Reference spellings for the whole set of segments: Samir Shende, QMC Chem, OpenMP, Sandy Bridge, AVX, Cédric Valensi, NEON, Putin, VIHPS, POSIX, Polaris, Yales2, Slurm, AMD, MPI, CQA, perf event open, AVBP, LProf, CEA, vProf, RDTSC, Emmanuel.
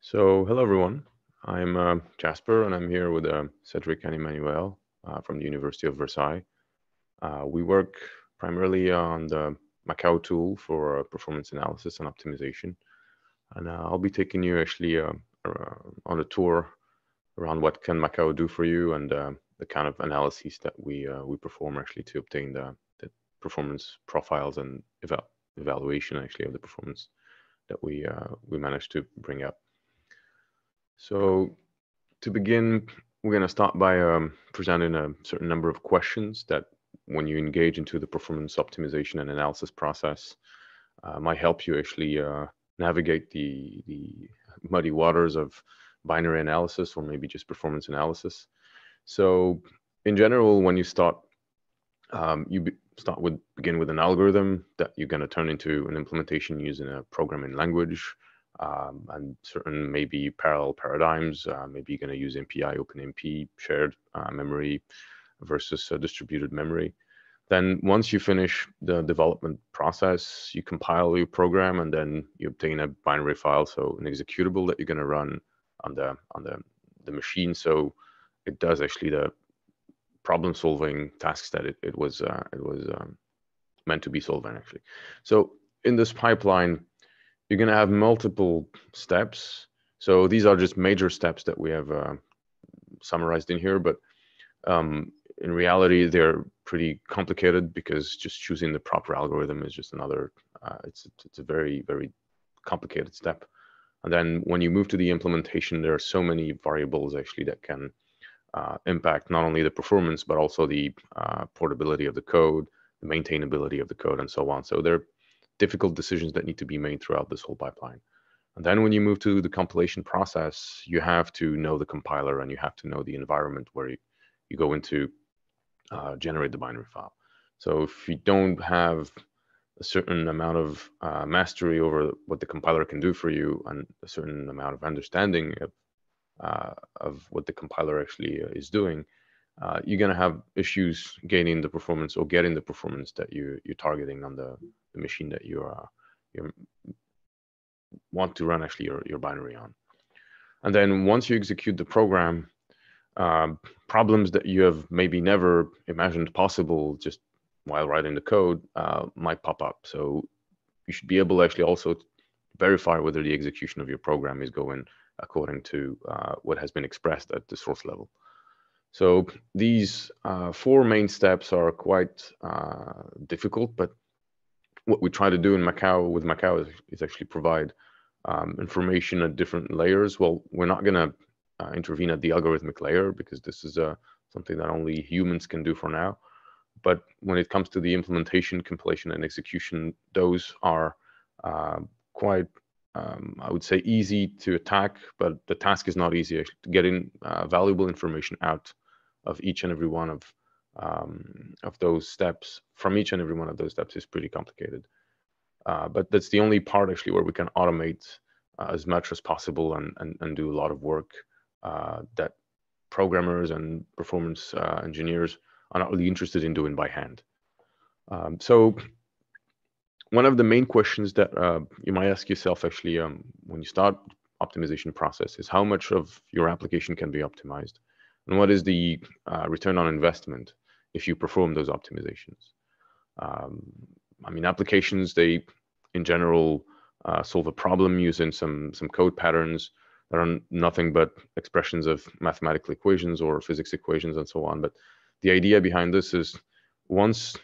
So, hello everyone. I'm Jäsper, and I'm here with Cédric and Emmanuel from the University of Versailles. We work primarily on the MAQAO tool for performance analysis and optimization. And I'll be taking you actually on a tour around what can MAQAO do for you and the kind of analyses that we perform actually to obtain the performance profiles and evaluation actually of the performance that we managed to bring up. So to begin, we're going to start by presenting a certain number of questions that when you engage into the performance optimization and analysis process might help you actually navigate the muddy waters of binary analysis or maybe just performance analysis. So in general, when you start, begin with an algorithm that you're going to turn into an implementation using a programming language and certain maybe parallel paradigms. Maybe you're going to use MPI, OpenMP, shared memory versus distributed memory. Then once you finish the development process, you compile your program and then you obtain a binary file, so an executable that you're going to run on the machine. So it does actually the problem solving tasks that it was meant to be solving actually. So in this pipeline, you're going to have multiple steps. So these are just major steps that we have summarized in here, but in reality, they're pretty complicated because just choosing the proper algorithm is just another, it's a very, very complicated step. And then when you move to the implementation, there are so many variables actually that can impact not only the performance, but also the portability of the code, the maintainability of the code, and so on. So there are difficult decisions that need to be made throughout this whole pipeline. And then when you move to the compilation process, you have to know the compiler and you have to know the environment where you go into generate the binary file. So if you don't have a certain amount of mastery over what the compiler can do for you and a certain amount of understanding of what the compiler actually is doing, you're going to have issues gaining the performance or getting the performance that you're targeting on the machine that you want to run actually your binary on. And then once you execute the program, problems that you have maybe never imagined possible just while writing the code might pop up. So you should be able to actually also verify whether the execution of your program is going according to what has been expressed at the source level. So these four main steps are quite difficult, but what we try to do in MAQAO with MAQAO is actually provide information at different layers. Well, we're not going to intervene at the algorithmic layer because this is something that only humans can do for now. But when it comes to the implementation, compilation, and execution, those are quite, I would say, easy to attack, but the task is not easy. Getting valuable information out of each and every one of those steps, from each and every one of those steps, is pretty complicated. But that's the only part actually where we can automate as much as possible and do a lot of work that programmers and performance engineers are not really interested in doing by hand. So one of the main questions that you might ask yourself actually when you start optimization process is how much of your application can be optimized and what is the return on investment if you perform those optimizations. I mean, applications, they in general solve a problem using some code patterns that are nothing but expressions of mathematical equations or physics equations and so on. But the idea behind this is once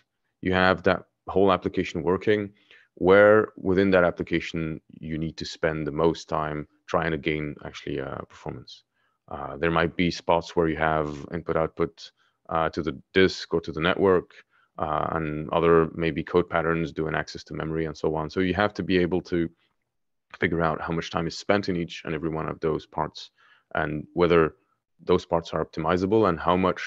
you have that whole application working, where within that application you need to spend the most time trying to gain actually performance. There might be spots where you have input-output to the disk or to the network and other maybe code patterns doing access to memory and so on. So you have to be able to figure out how much time is spent in each and every one of those parts and whether those parts are optimizable and how much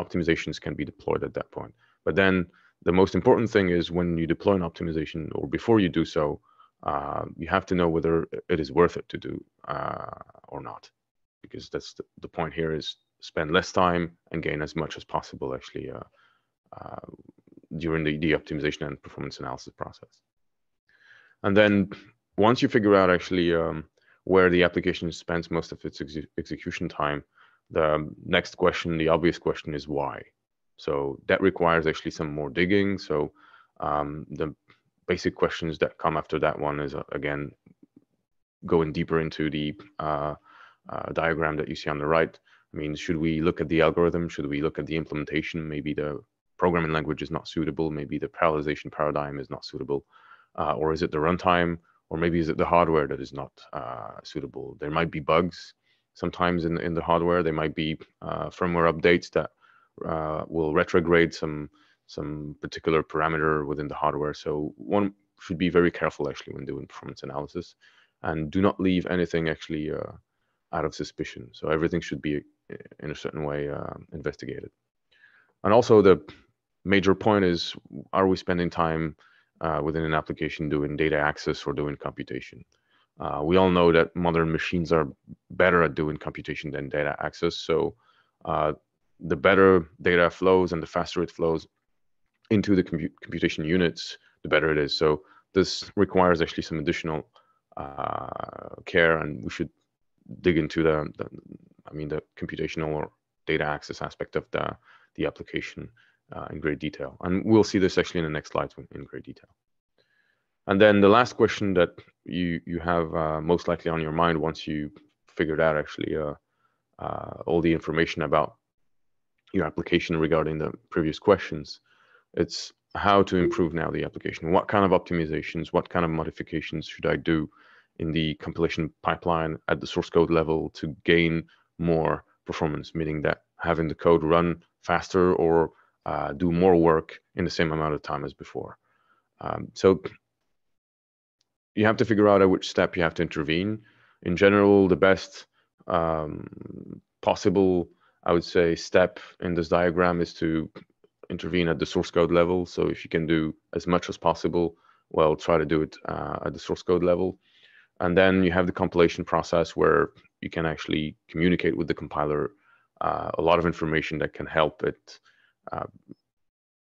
optimizations can be deployed at that point. But then the most important thing is when you deploy an optimization or before you do so, you have to know whether it is worth it to do or not, because that's the point here is spend less time and gain as much as possible actually during the optimization and performance analysis process. And then once you figure out actually where the application spends most of its execution time, the next question, the obvious question, is why. So that requires actually some more digging. So the basic questions that come after that one is, again, going deeper into the diagram that you see on the right. I mean, should we look at the algorithm? Should we look at the implementation? Maybe the programming language is not suitable. Maybe the parallelization paradigm is not suitable. Or is it the runtime? Or maybe is it the hardware that is not suitable? There might be bugs sometimes in the hardware. There might be firmware updates that will retrograde some particular parameter within the hardware. So one should be very careful actually when doing performance analysis, and do not leave anything actually out of suspicion. So everything should be in a certain way investigated. And also the major point is, are we spending time within an application doing data access or doing computation? We all know that modern machines are better at doing computation than data access. So the better data flows and the faster it flows into the computation units, the better it is. So this requires actually some additional care, and we should dig into the computational or data access aspect of the application in great detail. And we'll see this actually in the next slides in great detail. And then the last question that you have most likely on your mind once you figured out actually all the information about your application regarding the previous questions, it's how to improve now the application. What kind of optimizations, what kind of modifications should I do in the compilation pipeline at the source code level to gain more performance, meaning that having the code run faster or do more work in the same amount of time as before. So you have to figure out at which step you have to intervene. In general, the best possible, I would say, step in this diagram is to intervene at the source code level. So if you can do as much as possible, well, try to do it at the source code level. And then you have the compilation process where you can actually communicate with the compiler a lot of information that can help it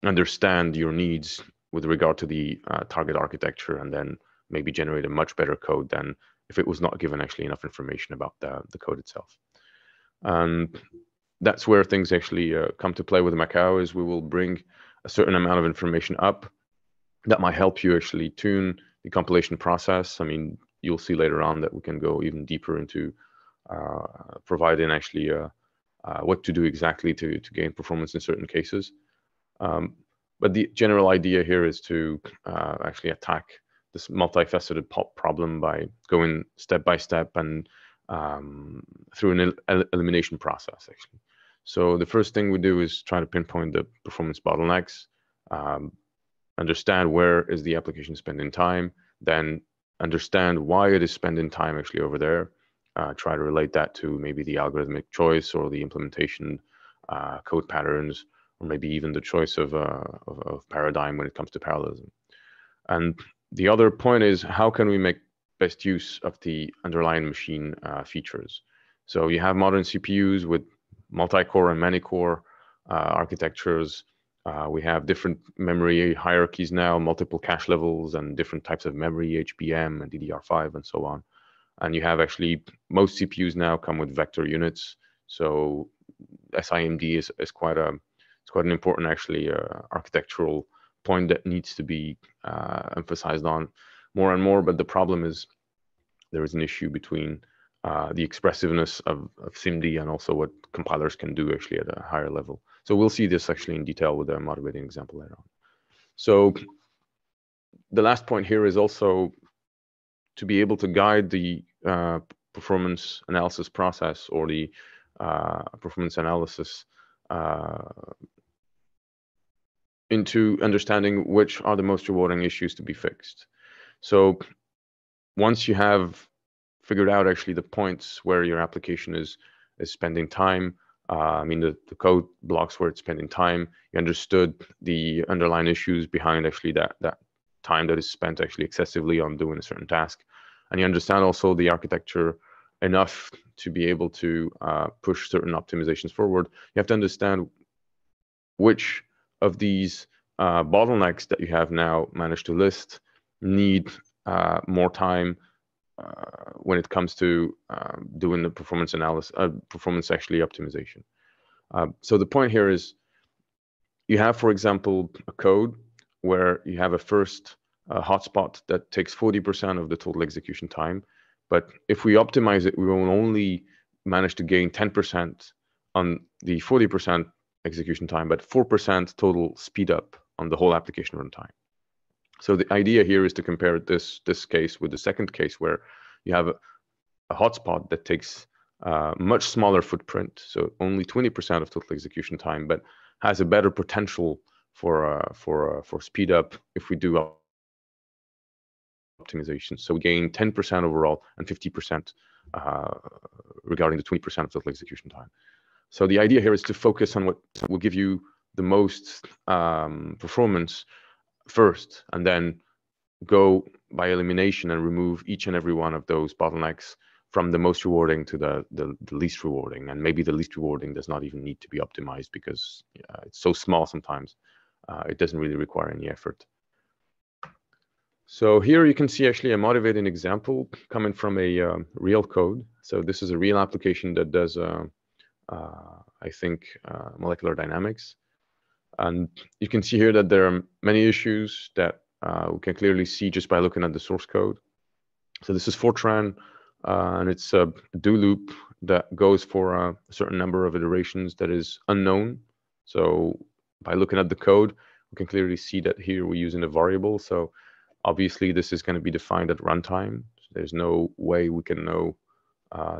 understand your needs with regard to the target architecture, and then maybe generate a much better code than if it was not given actually enough information about the code itself. That's where things actually come to play with MAQAO, is we will bring a certain amount of information up that might help you actually tune the compilation process. I mean, you'll see later on that we can go even deeper into providing actually what to do exactly to gain performance in certain cases. But the general idea here is to actually attack this multifaceted problem by going step by step and through an elimination process actually. So the first thing we do is try to pinpoint the performance bottlenecks, understand where is the application spending time, then understand why it is spending time actually over there. Try to relate that to maybe the algorithmic choice or the implementation code patterns, or maybe even the choice of paradigm when it comes to parallelism. And the other point is, how can we make best use of the underlying machine features? So you have modern CPUs with multi-core and many-core architectures. We have different memory hierarchies now, multiple cache levels and different types of memory, HBM and DDR5 and so on. And you have actually, most CPUs now come with vector units. So SIMD is quite an important actually architectural point that needs to be emphasized on more and more. But the problem is, there is an issue between the expressiveness of SIMD and also what compilers can do actually at a higher level. So we'll see this actually in detail with a motivating example later on. So the last point here is also to be able to guide the performance analysis process, or the performance analysis into understanding which are the most rewarding issues to be fixed. So once you have figured out actually the points where your application is spending time, the code blocks where it's spending time, you understood the underlying issues behind actually that time that is spent actually excessively on doing a certain task, and you understand also the architecture enough to be able to push certain optimizations forward. You have to understand which of these bottlenecks that you have now managed to list need more time when it comes to doing the performance analysis, performance actually optimization. So the point here is you have, for example, a code where you have a first hotspot that takes 40% of the total execution time. But if we optimize it, we will only manage to gain 10% on the 40% execution time, but 4% total speed up on the whole application runtime. So the idea here is to compare this case with the second case where you have a hotspot that takes a much smaller footprint, so only 20% of total execution time, but has a better potential for speed up if we do optimization. So we gain 10% overall and 50% regarding the 20% of total execution time. So the idea here is to focus on what will give you the most performance first, and then go by elimination and remove each and every one of those bottlenecks from the most rewarding to the least rewarding. And maybe the least rewarding does not even need to be optimized because it's so small sometimes, it doesn't really require any effort. So here you can see actually a motivating example coming from a real code. So this is a real application that does, I think, molecular dynamics. And you can see here that there are many issues that we can clearly see just by looking at the source code. So this is Fortran, and it's a do loop that goes for a certain number of iterations that is unknown. So by looking at the code, we can clearly see that here we're using a variable. So obviously this is going to be defined at runtime. So there's no way we can know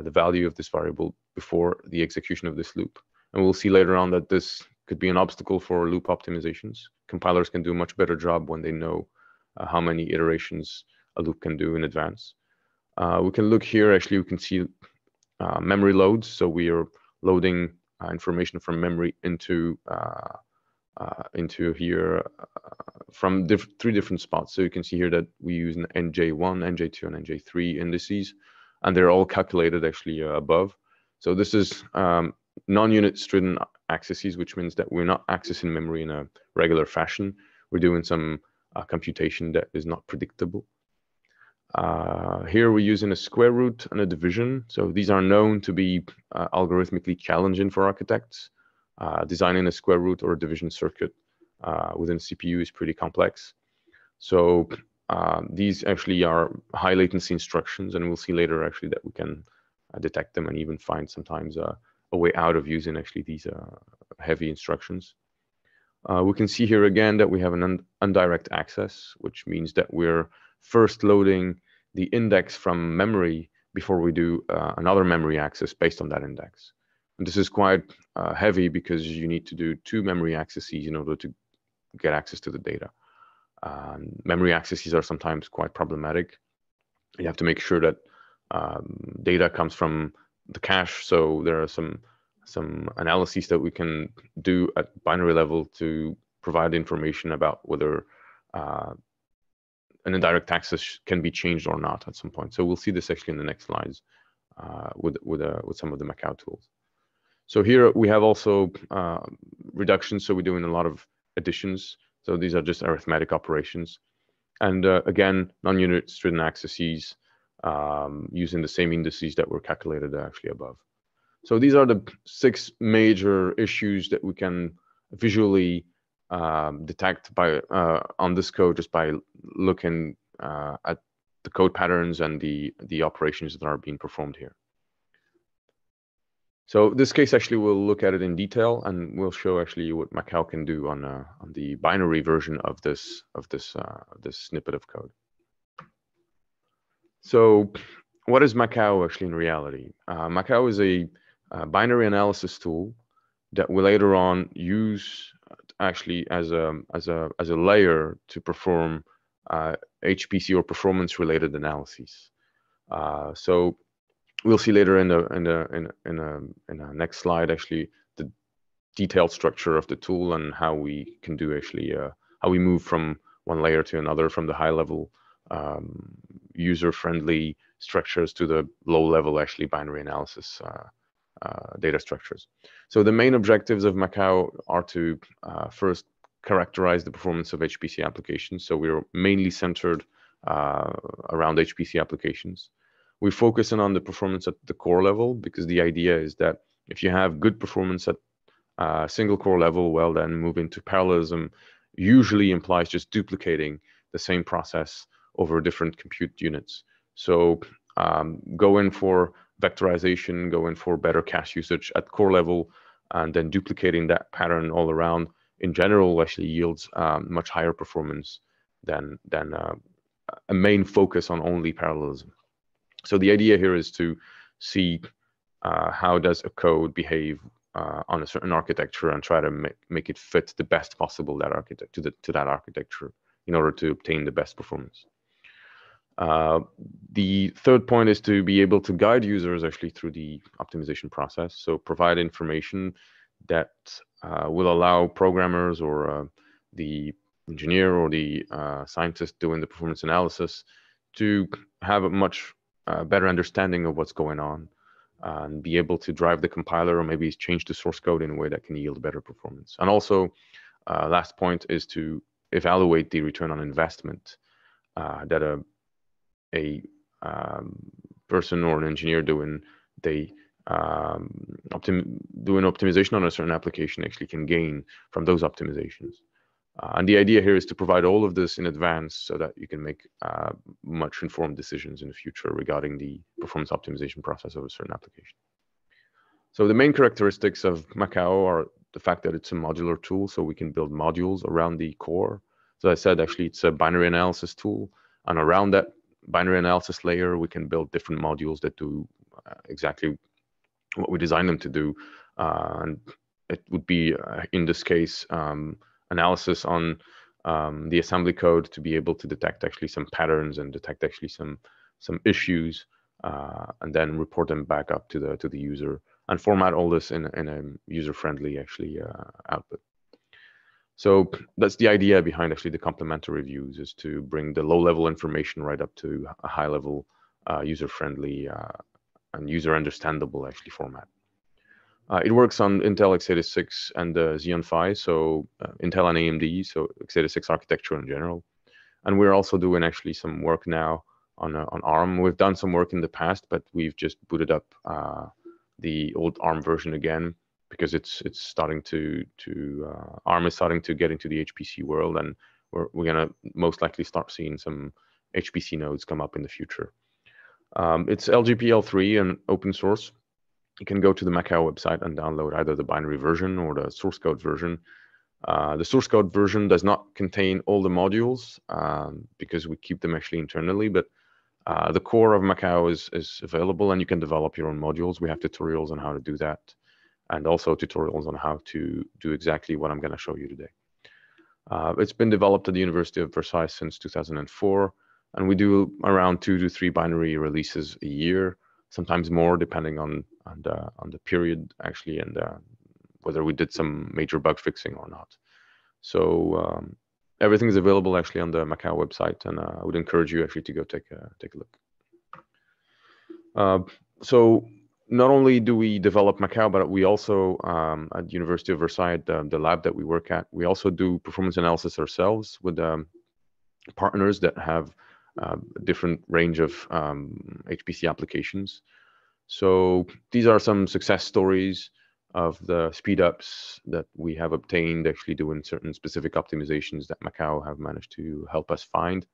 the value of this variable before the execution of this loop. And we'll see later on that this could be an obstacle for loop optimizations. Compilers can do a much better job when they know how many iterations a loop can do in advance. We can look here, actually, we can see memory loads. So we are loading information from memory into here from three different spots. So you can see here that we use an NJ1, NJ2, and NJ3 indices, and they're all calculated actually above. So this is non-unit stridden accesses, which means that we're not accessing memory in a regular fashion. We're doing some computation that is not predictable. Here we're using a square root and a division. So these are known to be algorithmically challenging for architects. Designing a square root or a division circuit within CPU is pretty complex. So these actually are high latency instructions, and we'll see later actually that we can detect them and even find sometimes a way out of using actually these heavy instructions. We can see here again that we have an indirect access, which means that we're first loading the index from memory before we do another memory access based on that index. And this is quite heavy because you need to do two memory accesses in order to get access to the data. Memory accesses are sometimes quite problematic. You have to make sure that data comes from the cache. So there are some analyses that we can do at binary level to provide information about whether an indirect access can be changed or not at some point. So we'll see this actually in the next slides with some of the MAQAO tools. So here we have also reductions. So we're doing a lot of additions. So these are just arithmetic operations. And again, non-unit stridden accesses using the same indices that were calculated actually above. So these are the six major issues that we can visually detect by on this code just by looking at the code patterns and the operations that are being performed here. So this case, actually, we'll look at it in detail, and we'll show actually what MAQAO can do on the binary version of this snippet of code. So what is MAQAO actually in reality? MAQAO is a binary analysis tool that we later on use actually as a layer to perform HPC or performance-related analyses. So we'll see later in the next slide actually the detailed structure of the tool and how we can do actually how we move from one layer to another, from the high level user-friendly structures to the low level actually binary analysis data structures. So the main objectives of MAQAO are to first characterize the performance of HPC applications. So we're mainly centered around HPC applications. We focus in on the performance at the core level, because the idea is that if you have good performance at single core level, well, then moving to parallelism usually implies just duplicating the same process over different compute units. So go in for vectorization, go in for better cache usage at core level, and then duplicating that pattern all around in general actually yields much higher performance than a main focus on only parallelism. So the idea here is to see how does a code behave on a certain architecture and try to make it fit the best possible to that architecture in order to obtain the best performance. The third point is to be able to guide users actually through the optimization process. So provide information that will allow programmers or the engineer or the scientist doing the performance analysis to have a much better understanding of what's going on and be able to drive the compiler or maybe change the source code in a way that can yield better performance. And also, last point is to evaluate the return on investment that a person or an engineer doing the optimization on a certain application actually can gain from those optimizations. And the idea here is to provide all of this in advance so that you can make much informed decisions in the future regarding the performance optimization process of a certain application. So the main characteristics of MAQAO are the fact that it's a modular tool, so we can build modules around the core. So I said, actually, it's a binary analysis tool. And around that binary analysis layer, we can build different modules that do exactly what we designed them to do. And it would be, in this case, analysis on the assembly code to be able to detect actually some patterns and detect actually some issues, and then report them back up to the user and format all this in a user-friendly actually output. So that's the idea behind actually the complementary views, is to bring the low-level information right up to a high-level, user-friendly and user-understandable actually format. It works on Intel X86 and Xeon Phi, so Intel and AMD, so X86 architecture in general. And we're also doing actually some work now on ARM. We've done some work in the past, but we've just booted up the old ARM version again, because it's starting to ARM is starting to get into the HPC world, and we're going to most likely start seeing some HPC nodes come up in the future. It's LGPL3 and open source. You can go to the MAQAO website and download either the binary version or the source code version. The source code version does not contain all the modules because we keep them actually internally, but the core of MAQAO is available, and you can develop your own modules. We have tutorials on how to do that, and also tutorials on how to do exactly what I'm going to show you today. It's been developed at the University of Versailles since 2004, and we do around 2 to 3 binary releases a year, sometimes more, depending on the period actually, and whether we did some major bug fixing or not. So everything is available actually on the MAQAO website, and I would encourage you actually to go take a look. So not only do we develop MAQAO, but we also at the University of Versailles, the lab that we work at, we also do performance analysis ourselves with partners that have a different range of HPC applications. So these are some success stories of the speedups that we have obtained actually doing certain specific optimizations that MAQAO have managed to help us find.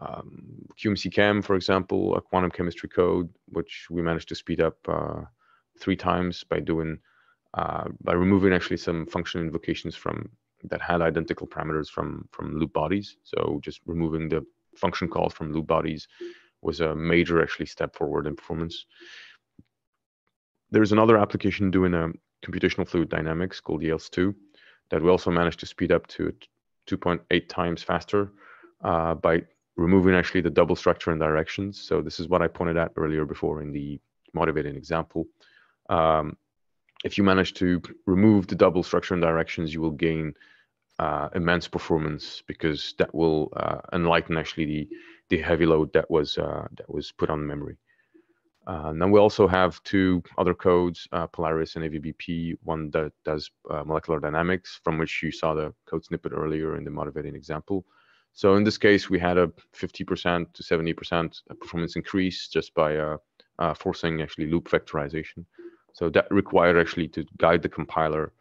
QMC Chem, for example, a quantum chemistry code, which we managed to speed up 3 times by doing by removing actually some function invocations from that had identical parameters from loop bodies. So just removing the function calls from loop bodies was a major actually step forward in performance. There's another application doing a computational fluid dynamics called Yales2 that we also managed to speed up to 2.8 times faster by removing actually the double structure and directions. So this is what I pointed at earlier before in the motivating example. If you manage to remove the double structure and directions, you will gain immense performance, because that will enlighten actually the heavy load that was put on memory. Now we also have two other codes, Polaris and AVBP, one that does molecular dynamics, from which you saw the code snippet earlier in the motivating example. So in this case, we had a 50% to 70% performance increase just by forcing actually loop vectorization. So that required actually to guide the compiler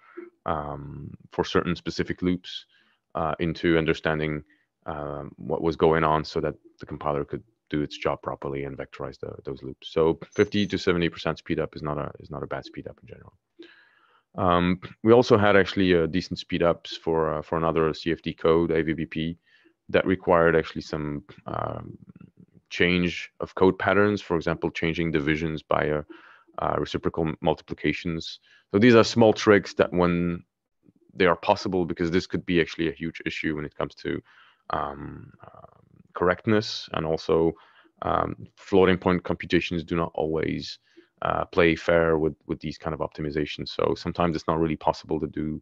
for certain specific loops into understanding what was going on so that the compiler could do its job properly and vectorize those loops. So 50 to 70% speed up is not a bad speed up in general. We also had actually decent speed ups for another CFD code, AVBP, that required actually some change of code patterns, for example, changing divisions by reciprocal multiplications. So these are small tricks that, when they are possible, because this could be actually a huge issue when it comes to correctness, and also floating point computations do not always play fair with these kind of optimizations. So sometimes it's not really possible to do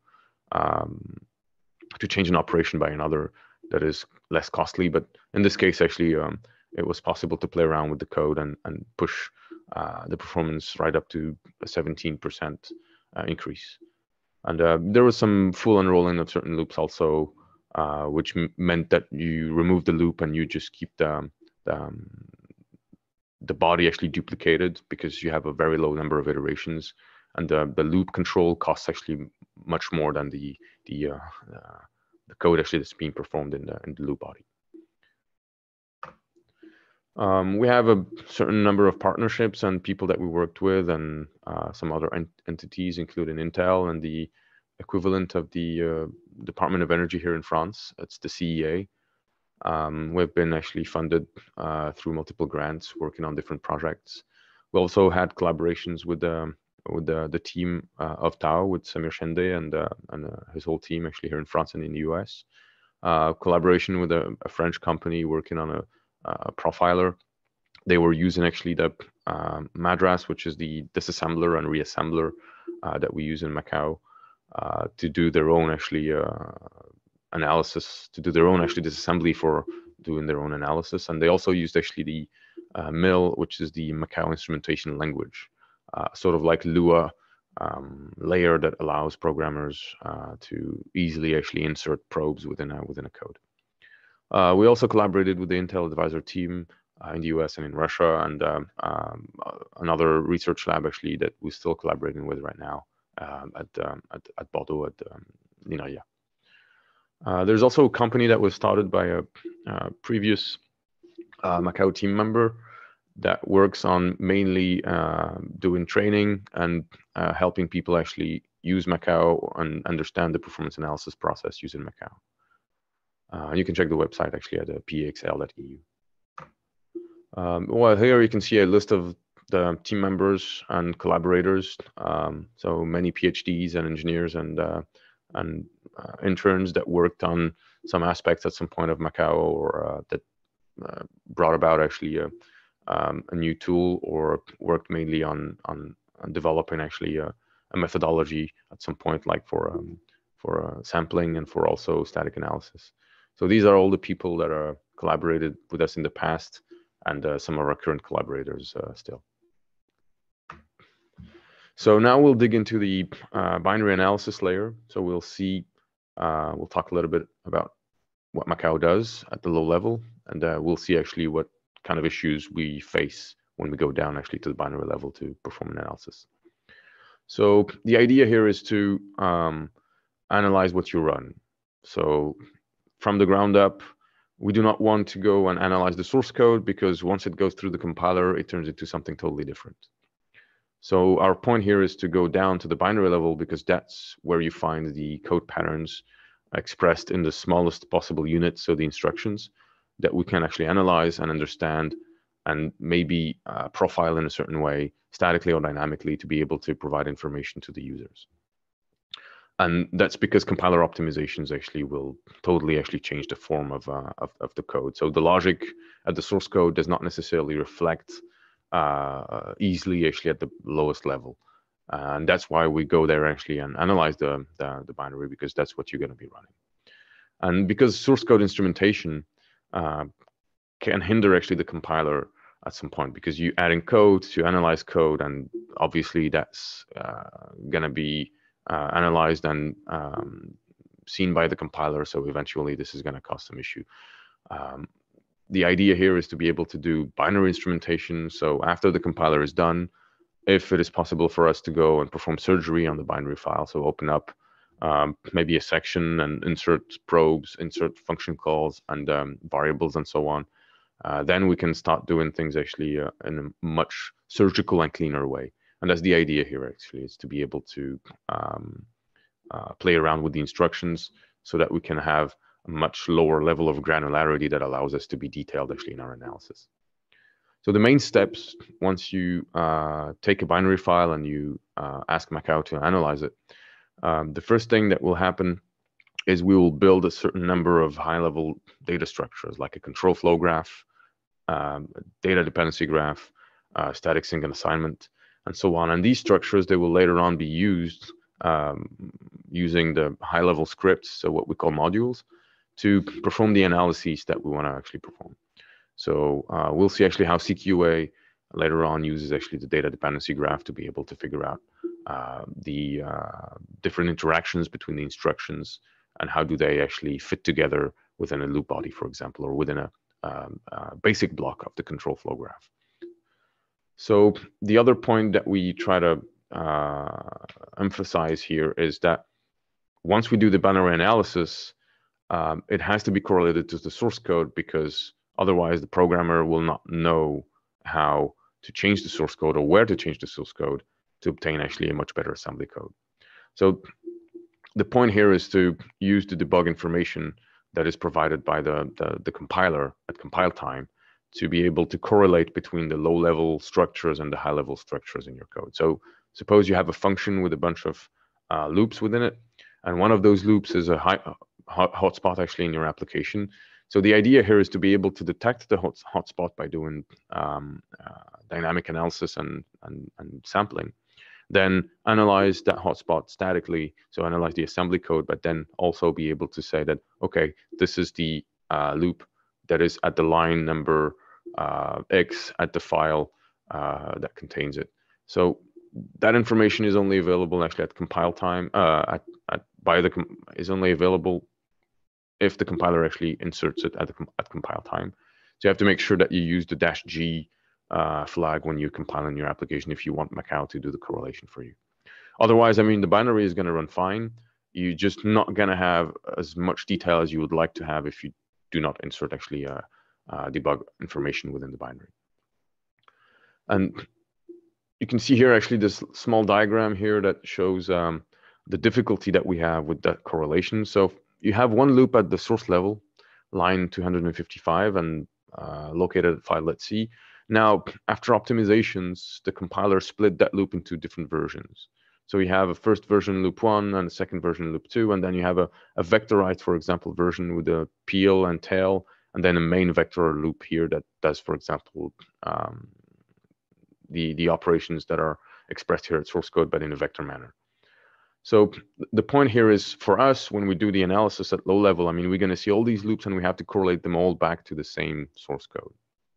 to change an operation by another that is less costly. But in this case, actually, it was possible to play around with the code and push the performance right up to a 17% increase. And there was some full unrolling of certain loops also, which meant that you remove the loop and you just keep the body actually duplicated, because you have a very low number of iterations, and the loop control costs actually much more than the code actually that's being performed in the loop body. We have a certain number of partnerships and people that we worked with, and some other entities, including Intel and the equivalent of the Department of Energy here in France. It's the CEA. We've been actually funded through multiple grants, working on different projects. We also had collaborations with the team of Tao, with Samir Shende and his whole team actually here in France and in the US. Collaboration with a French company working on a profiler. They were using actually the Madras, which is the disassembler and reassembler that we use in MAQAO, to do their own actually analysis, to do their own actually disassembly for doing their own analysis. And they also used actually the MIL, which is the MAQAO instrumentation language, sort of like Lua layer that allows programmers to easily actually insert probes within a code. We also collaborated with the Intel advisor team in the US and in Russia, and another research lab actually that we're still collaborating with right now. At Bordeaux, at Linaria. There's also a company that was started by a previous MAQAO team member that works on mainly doing training and helping people actually use MAQAO and understand the performance analysis process using MAQAO. You can check the website actually at paxl.eu. Well, here you can see a list of the team members and collaborators, so many PhDs and engineers and interns that worked on some aspects at some point of MAQAO, or that brought about actually a new tool, or worked mainly on developing actually a methodology at some point, like for sampling and for also static analysis. So these are all the people that are collaborated with us in the past, and some of our current collaborators still. So now we'll dig into the binary analysis layer. So we'll see, we'll talk a little bit about what MAQAO does at the low level, and we'll see actually what kind of issues we face when we go down actually to the binary level to perform an analysis. So the idea here is to analyze what you run. So from the ground up, we do not want to go and analyze the source code, because once it goes through the compiler, it turns into something totally different. So our point here is to go down to the binary level, because that's where you find the code patterns expressed in the smallest possible units, so the instructions that we can actually analyze and understand, and maybe profile in a certain way, statically or dynamically, to be able to provide information to the users. And that's because compiler optimizations actually will totally actually change the form of the code. So the logic at the source code does not necessarily reflect easily actually at the lowest level. And that's why we go there actually and analyze the binary, because that's what you're going to be running. And because source code instrumentation can hinder actually the compiler at some point, because you add in code to analyze code, and obviously that's going to be analyzed and seen by the compiler. So eventually this is going to cause some issue. The idea here is to be able to do binary instrumentation. So after the compiler is done, if it is possible for us to go and perform surgery on the binary file, so open up maybe a section and insert probes, insert function calls and variables and so on, then we can start doing things actually in a much surgical and cleaner way. And that's the idea here actually, is to be able to play around with the instructions so that we can have a much lower level of granularity that allows us to be detailed actually in our analysis. So the main steps, once you take a binary file and you ask MAQAO to analyze it, the first thing that will happen is we will build a certain number of high-level data structures, like a control flow graph, a data dependency graph, static sync and assignment, and so on. And these structures, they will later on be used using the high-level scripts, so what we call modules, to perform the analyses that we want to actually perform. So we'll see actually how CQA later on uses actually the data dependency graph to be able to figure out the different interactions between the instructions and how do they actually fit together within a loop body, for example, or within a basic block of the control flow graph. So the other point that we try to emphasize here is that once we do the binary analysis, it has to be correlated to the source code, because otherwise the programmer will not know how to change the source code or where to change the source code to obtain actually a much better assembly code. So the point here is to use the debug information that is provided by the compiler at compile time to be able to correlate between the low-level structures and the high-level structures in your code. So suppose you have a function with a bunch of loops within it, and one of those loops is a hotspot actually in your application. So the idea here is to be able to detect the hotspot by doing dynamic analysis and sampling, then analyze that hotspot statically, so analyze the assembly code, but then also be able to say that, okay, this is the loop that is at the line number X at the file that contains it. So that information is only available actually at compile time, is only available if the compiler actually inserts it at compile time. So you have to make sure that you use the -G flag when you compile in your application if you want MAQAO to do the correlation for you. Otherwise, I mean, the binary is going to run fine. You're just not going to have as much detail as you would like to have if you do not insert actually debug information within the binary. And you can see here actually this small diagram here that shows the difficulty that we have with that correlation. So you have one loop at the source level, line 255, and located at file, let's see. Now, after optimizations, the compiler split that loop into different versions. So you have a first version loop 1 and a second version loop 2, and then you have a vectorized, for example, version with a peel and tail, and then a main vector loop here that does, for example, the operations that are expressed here at source code, but in a vector manner. So the point here is, for us, when we do the analysis at low level, I mean, we're going to see all these loops and we have to correlate them all back to the same source code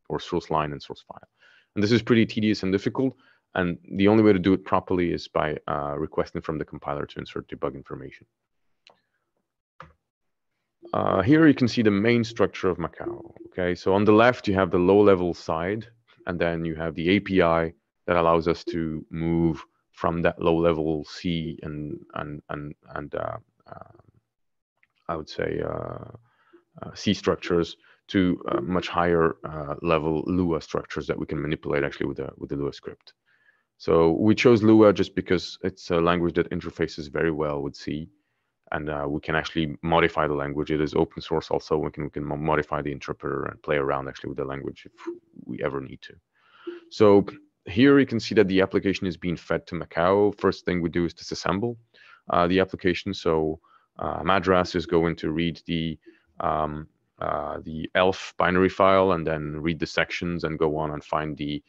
or source line and source file. And this is pretty tedious and difficult. And the only way to do it properly is by requesting from the compiler to insert debug information. Here you can see the main structure of MAQAO. Okay, so on the left, you have the low level side, and then you have the API that allows us to move from that low-level C and I would say C structures to much higher level Lua structures that we can manipulate actually with the Lua script. So we chose Lua just because it's a language that interfaces very well with C, and we can actually modify the language. It is open source also. We can modify the interpreter and play around actually with the language if we ever need to. So here you can see that the application is being fed to MAQAO. First thing we do is disassemble the application. So Madras is going to read the ELF binary file and then read the sections and go on and find the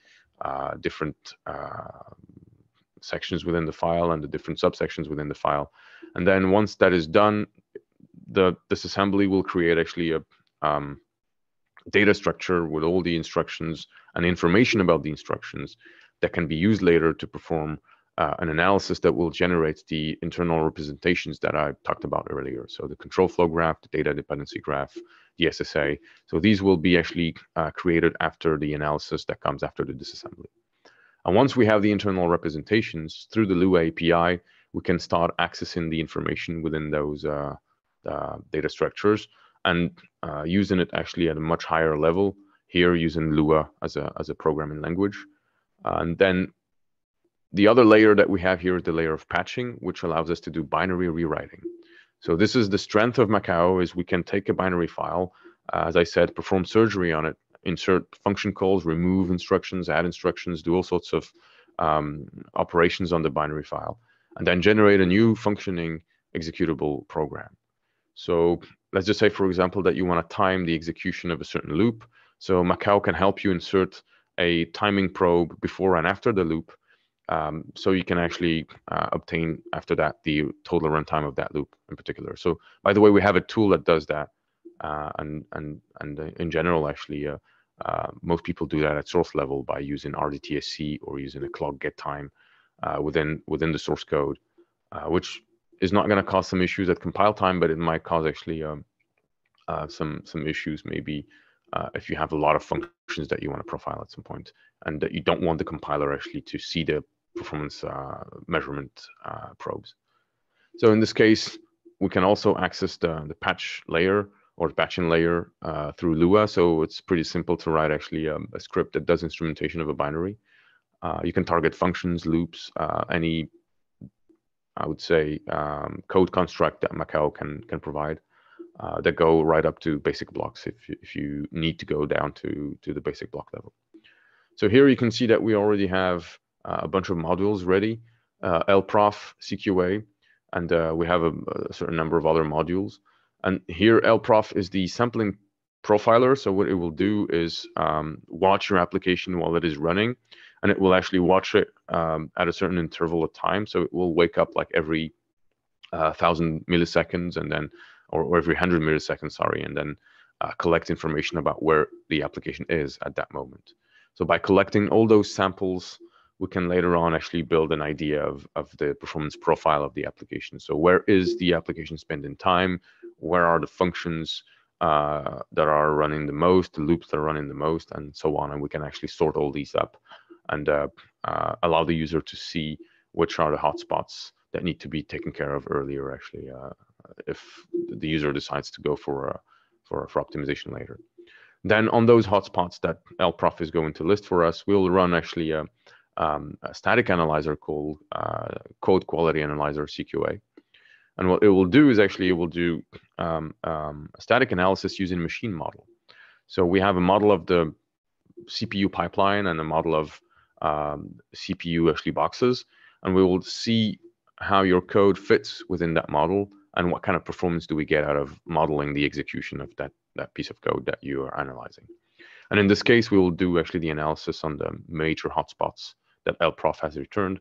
different sections within the file and the different subsections within the file. And then once that is done, the disassembly will create actually data structure with all the instructions and information about the instructions that can be used later to perform an analysis that will generate the internal representations that I talked about earlier. So the control flow graph, the data dependency graph, the SSA. So these will be actually created after the analysis that comes after the disassembly. And once we have the internal representations through the Lua API, we can start accessing the information within those data structures and using it actually at a much higher level here using Lua as a programming language. And then the other layer that we have here is the layer of patching, which allows us to do binary rewriting. So this is the strength of MAQAO, is we can take a binary file, as I said, perform surgery on it, insert function calls, remove instructions, add instructions, do all sorts of operations on the binary file, and then generate a new functioning executable program. So let's just say, for example, that you want to time the execution of a certain loop. So MAQAO can help you insert a timing probe before and after the loop. So you can actually obtain after that the total runtime of that loop in particular. So by the way, we have a tool that does that, and in general, actually, most people do that at source level by using RDTSC or using a clock get time within the source code, which is not going to cause some issues at compile time, but it might cause actually some issues maybe. If you have a lot of functions that you want to profile at some point and that you don't want the compiler actually to see the performance measurement probes. So in this case, we can also access the patch layer or the patching layer through Lua. So it's pretty simple to write actually a script that does instrumentation of a binary. You can target functions, loops, any, I would say, code construct that MAQAO can provide. That go right up to basic blocks if you need to go down to the basic block level. So here you can see that we already have a bunch of modules ready, LProf, CQA, and we have a certain number of other modules. And here LProf is the sampling profiler. So what it will do is watch your application while it is running, and it will actually watch it at a certain interval of time. So it will wake up like every 1,000 milliseconds and then or every 100 milliseconds, sorry, and then collect information about where the application is at that moment. So by collecting all those samples, we can later on actually build an idea of the performance profile of the application. So where is the application spent in time? Where are the functions that are running the most, the loops that are running the most, and so on. And we can actually sort all these up and allow the user to see which are the hotspots that need to be taken care of earlier, actually, if the user decides to go for optimization later. Then on those hotspots that LProf is going to list for us, we'll run actually a static analyzer called Code Quality Analyzer, CQA. And what it will do is actually it will do a static analysis using machine model. So we have a model of the CPU pipeline and a model of CPU actually boxes, and we will see how your code fits within that model and what kind of performance do we get out of modeling the execution of that piece of code that you are analyzing. And in this case, we will do actually the analysis on the major hotspots that LProf has returned.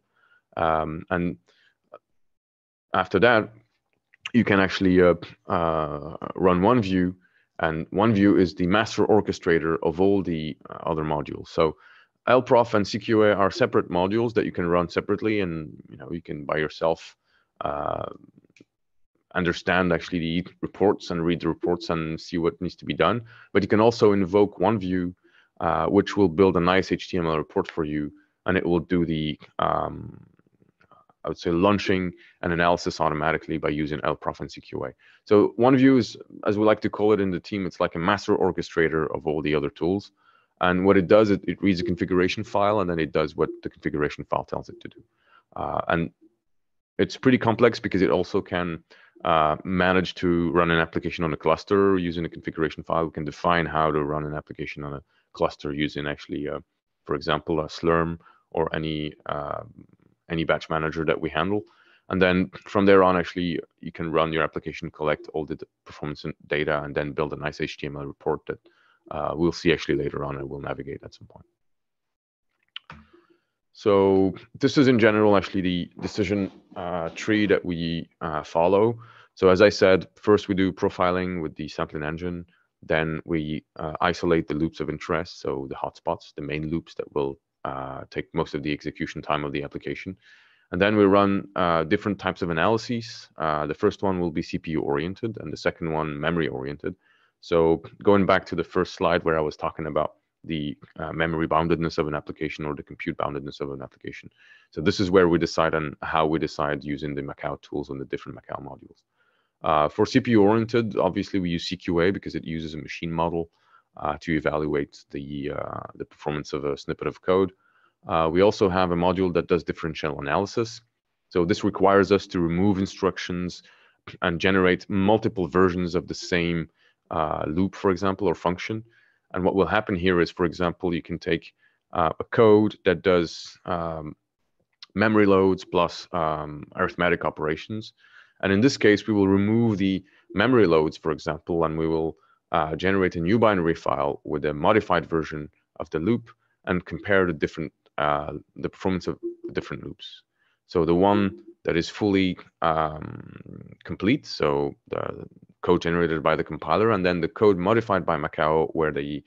And after that, you can actually run OneView, and OneView is the master orchestrator of all the other modules. So LProf and CQA are separate modules that you can run separately, and you can by yourself understand actually the reports and read the reports and see what needs to be done. But you can also invoke OneView, which will build a nice HTML report for you, and it will do the I would say launching and analysis automatically by using LProf and CQA. So OneView is, as we like to call it in the team, it's like a master orchestrator of all the other tools. And what it does, it reads a configuration file, and then it does what the configuration file tells it to do. And it's pretty complex because it also can manage to run an application on a cluster using a configuration file. We can define how to run an application on a cluster using actually, for example, a Slurm or any batch manager that we handle. And then from there on, actually, you can run your application, collect all the performance data, and then build a nice HTML report that we'll see actually later on, and we'll navigate at some point. So this is in general actually the decision tree that we follow. So as I said, first we do profiling with the sampling engine, Then we isolate the loops of interest, so the hotspots, the main loops that will take most of the execution time of the application. And then we run different types of analyses. The first one will be CPU oriented and the second one memory oriented. So going back to the first slide where I was talking about the memory boundedness of an application or the compute boundedness of an application. So this is where we decide on how we decide using the MAQAO tools on the different MAQAO modules. For CPU oriented, obviously we use CQA because it uses a machine model to evaluate the performance of a snippet of code. We also have a module that does differential analysis. So this requires us to remove instructions and generate multiple versions of the same loop, for example, or function. And what will happen here is, for example, you can take a code that does memory loads plus arithmetic operations. And in this case, we will remove the memory loads, for example, and we will generate a new binary file with a modified version of the loop and compare the different the performance of different loops. So the one that is fully complete, so the code generated by the compiler, and then the code modified by MAQAO where the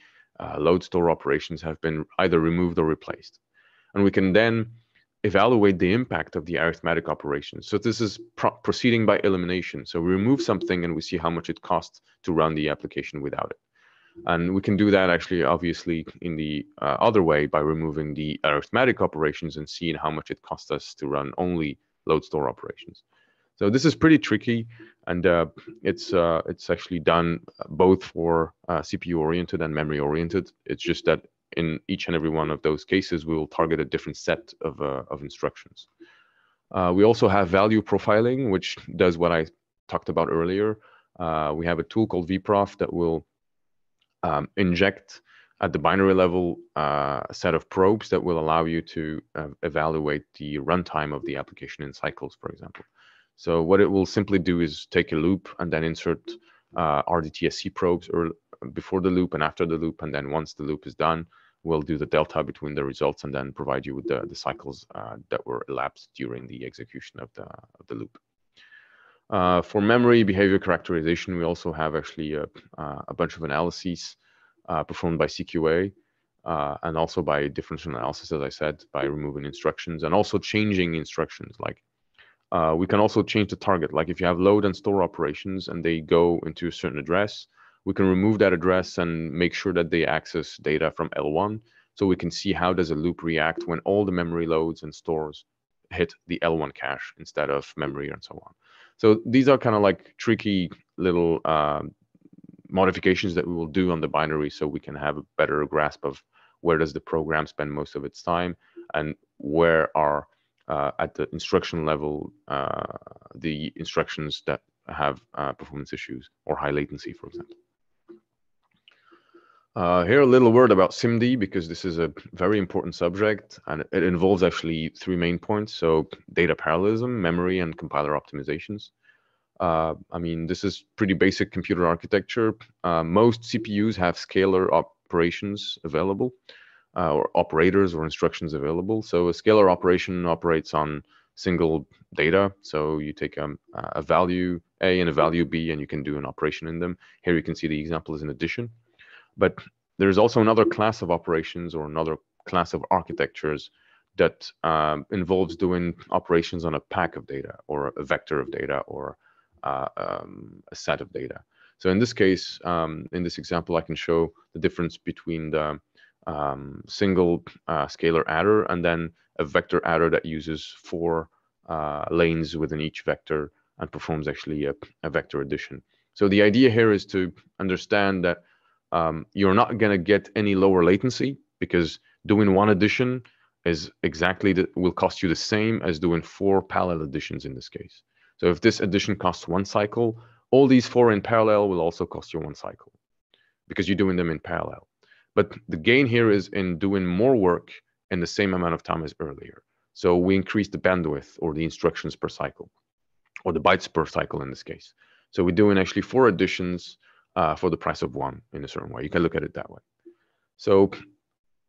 load store operations have been either removed or replaced. And we can then evaluate the impact of the arithmetic operations. So this is proceeding by elimination. So we remove something and we see how much it costs to run the application without it. And we can do that actually, obviously, in the other way by removing the arithmetic operations and seeing how much it costs us to run only load store operations. So this is pretty tricky, and it's actually done both for CPU-oriented and memory-oriented. It's just that in each and every one of those cases, we will target a different set of instructions. We also have value profiling, which does what I talked about earlier. We have a tool called VProf that will inject at the binary level a set of probes that will allow you to evaluate the runtime of the application in cycles, for example. So what it will simply do is take a loop and then insert RDTSC probes or before the loop and after the loop, and then once the loop is done, we'll do the delta between the results and then provide you with the cycles that were elapsed during the execution of the loop. For memory behavior characterization, we also have actually a bunch of analyses performed by CQA and also by differential analysis, as I said, by removing instructions and also changing instructions. Like we can also change the target. Like if you have load and store operations and they go into a certain address, we can remove that address and make sure that they access data from L1. So we can see how does a loop react when all the memory loads and stores hit the L1 cache instead of memory and so on. So these are kind of like tricky little modifications that we will do on the binary so we can have a better grasp of where does the program spend most of its time and where are at the instruction level the instructions that have performance issues or high latency, for example. Here a little word about SIMD because this is a very important subject and it involves actually three main points. So data parallelism, memory, and compiler optimizations. I mean, this is pretty basic computer architecture. Most CPUs have scalar operations available or operators or instructions available. So a scalar operation operates on single data. So you take a value A and a value B and you can do an operation in them. Here you can see the example is an addition. But there's also another class of operations or another class of architectures that involves doing operations on a pack of data or a vector of data or a set of data. So in this case, in this example, I can show the difference between the single scalar adder and then a vector adder that uses four lanes within each vector and performs actually a vector addition. So the idea here is to understand that you're not going to get any lower latency because doing one addition is exactly will cost you the same as doing four parallel additions in this case. So if this addition costs one cycle, all these four in parallel will also cost you one cycle because you're doing them in parallel. But the gain here is in doing more work in the same amount of time as earlier. So we increase the bandwidth or the instructions per cycle or the bytes per cycle in this case. So we're doing actually four additions for the price of one in a certain way. You can look at it that way. So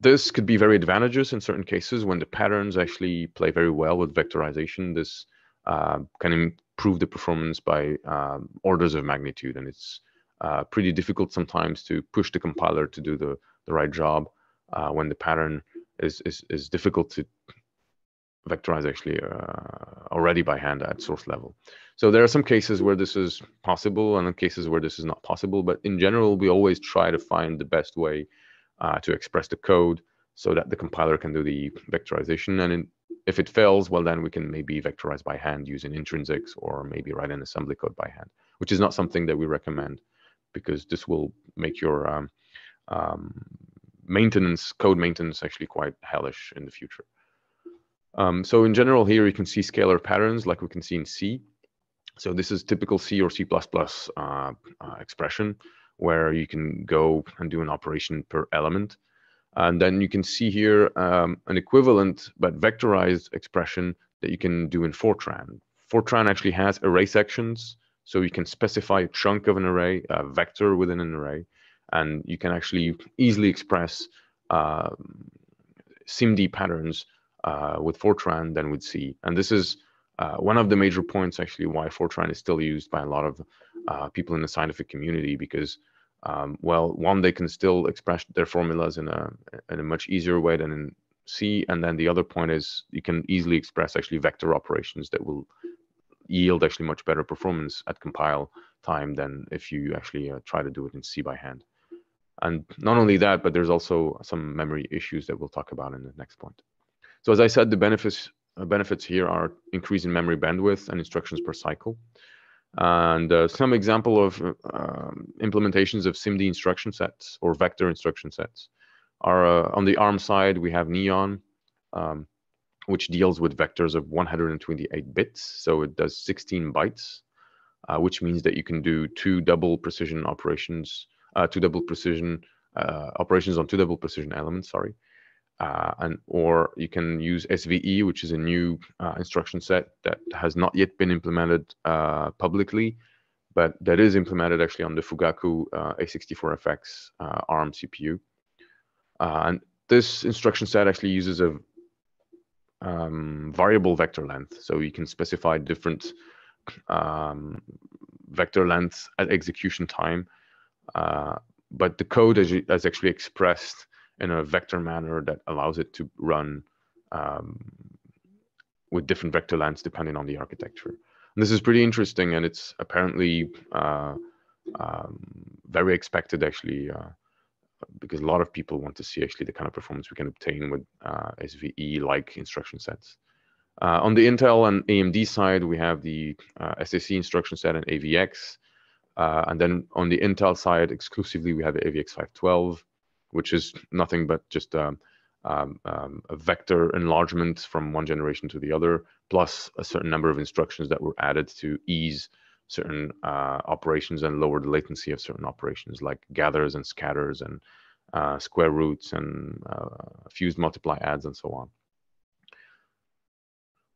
this could be very advantageous in certain cases when the patterns actually play very well with vectorization. This can improve the performance by orders of magnitude, and it's pretty difficult sometimes to push the compiler to do the right job when the pattern is difficult to vectorize actually already by hand at source level. So there are some cases where this is possible and cases where this is not possible, but in general, we always try to find the best way to express the code so that the compiler can do the vectorization. And if it fails, well, then we can maybe vectorize by hand using intrinsics or maybe write an assembly code by hand, which is not something that we recommend because this will make your maintenance, code maintenance actually quite hellish in the future. So in general, here you can see scalar patterns like we can see in C. So this is typical C or C++ expression where you can go and do an operation per element. And then you can see here an equivalent but vectorized expression that you can do in Fortran. Fortran actually has array sections, so you can specify a chunk of an array, a vector within an array, and you can actually easily express SIMD patterns with Fortran than with C. And this is one of the major points actually why Fortran is still used by a lot of people in the scientific community because well, one, they can still express their formulas in a much easier way than in C. And then the other point is you can easily express actually vector operations that will yield actually much better performance at compile time than if you actually try to do it in C by hand. And not only that, but there's also some memory issues that we'll talk about in the next point. So as I said, the benefits here are increase in memory bandwidth and instructions per cycle. And some example of implementations of SIMD instruction sets or vector instruction sets are on the ARM side, we have Neon, which deals with vectors of 128 bits. So it does 16 bytes, which means that you can do two double precision operations on two double precision elements, sorry. Or you can use SVE, which is a new instruction set that has not yet been implemented publicly, but that is implemented actually on the Fugaku A64FX ARM CPU. And this instruction set actually uses a variable vector length. So you can specify different vector lengths at execution time, but the code is actually expressed in a vector manner that allows it to run with different vector lengths depending on the architecture. And this is pretty interesting, and it's apparently very expected actually, because a lot of people want to see actually the kind of performance we can obtain with SVE-like instruction sets. On the Intel and AMD side, we have the SSE instruction set and AVX. And then on the Intel side, exclusively, we have the AVX 512. Which is nothing but just a vector enlargement from one generation to the other, plus a certain number of instructions that were added to ease certain operations and lower the latency of certain operations like gathers and scatters and square roots and fused multiply adds and so on.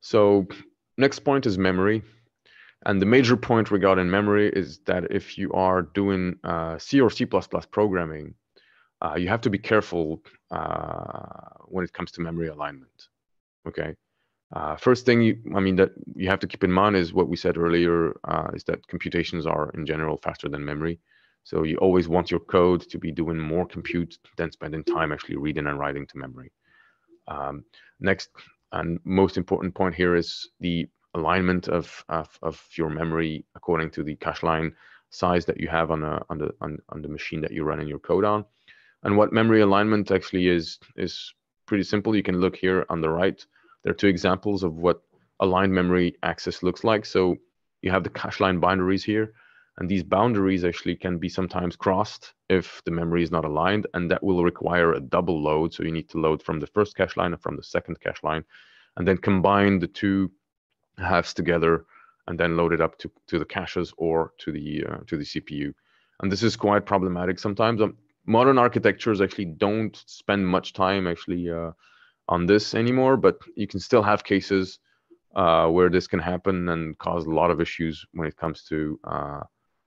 So next point is memory. And the major point regarding memory is that if you are doing C or C++ programming, you have to be careful when it comes to memory alignment, okay? First thing, that you have to keep in mind is what we said earlier, is that computations are in general faster than memory. So you always want your code to be doing more compute than spending time actually reading and writing to memory. Next and most important point here is the alignment of your memory according to the cache line size that you have on the machine that you're running your code on. And what memory alignment actually is pretty simple. You can look here on the right. There are two examples of what aligned memory access looks like. So you have the cache line boundaries here, and these boundaries actually can be sometimes crossed if the memory is not aligned, and that will require a double load. So you need to load from the first cache line and from the second cache line, and then combine the two halves together and then load it up to the caches or to the CPU. And this is quite problematic sometimes. Modern architectures actually don't spend much time actually on this anymore, but you can still have cases where this can happen and cause a lot of issues when it comes to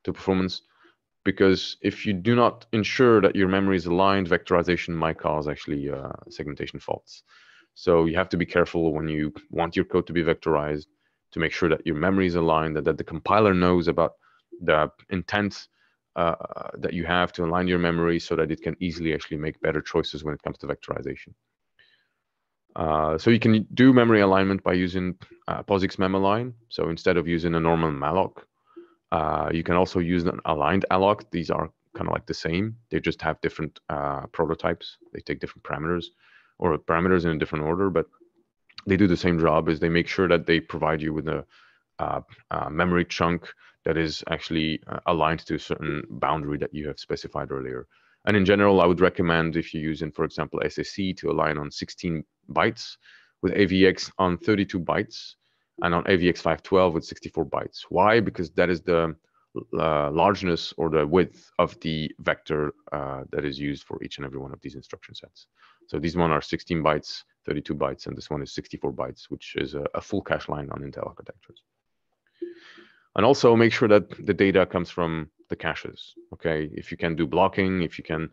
performance, because if you do not ensure that your memory is aligned, vectorization might cause actually segmentation faults. So you have to be careful when you want your code to be vectorized to make sure that your memory is aligned, that the compiler knows about the intent that you have to align your memory so that it can easily actually make better choices when it comes to vectorization. So you can do memory alignment by using POSIX mem-align. So instead of using a normal malloc, you can also use an aligned alloc. These are kind of like the same. They just have different prototypes. They take different parameters or parameters in a different order, but they do the same job as they make sure that they provide you with a memory chunk that is actually aligned to a certain boundary that you have specified earlier. And in general, I would recommend if you're using, for example, SSE to align on 16 bytes with AVX on 32 bytes and on AVX 512 with 64 bytes. Why? Because that is the largeness or the width of the vector that is used for each and every one of these instruction sets. So these one are 16 bytes, 32 bytes, and this one is 64 bytes, which is a full cache line on Intel architectures. And also make sure that the data comes from the caches, okay? If you can do blocking, if you can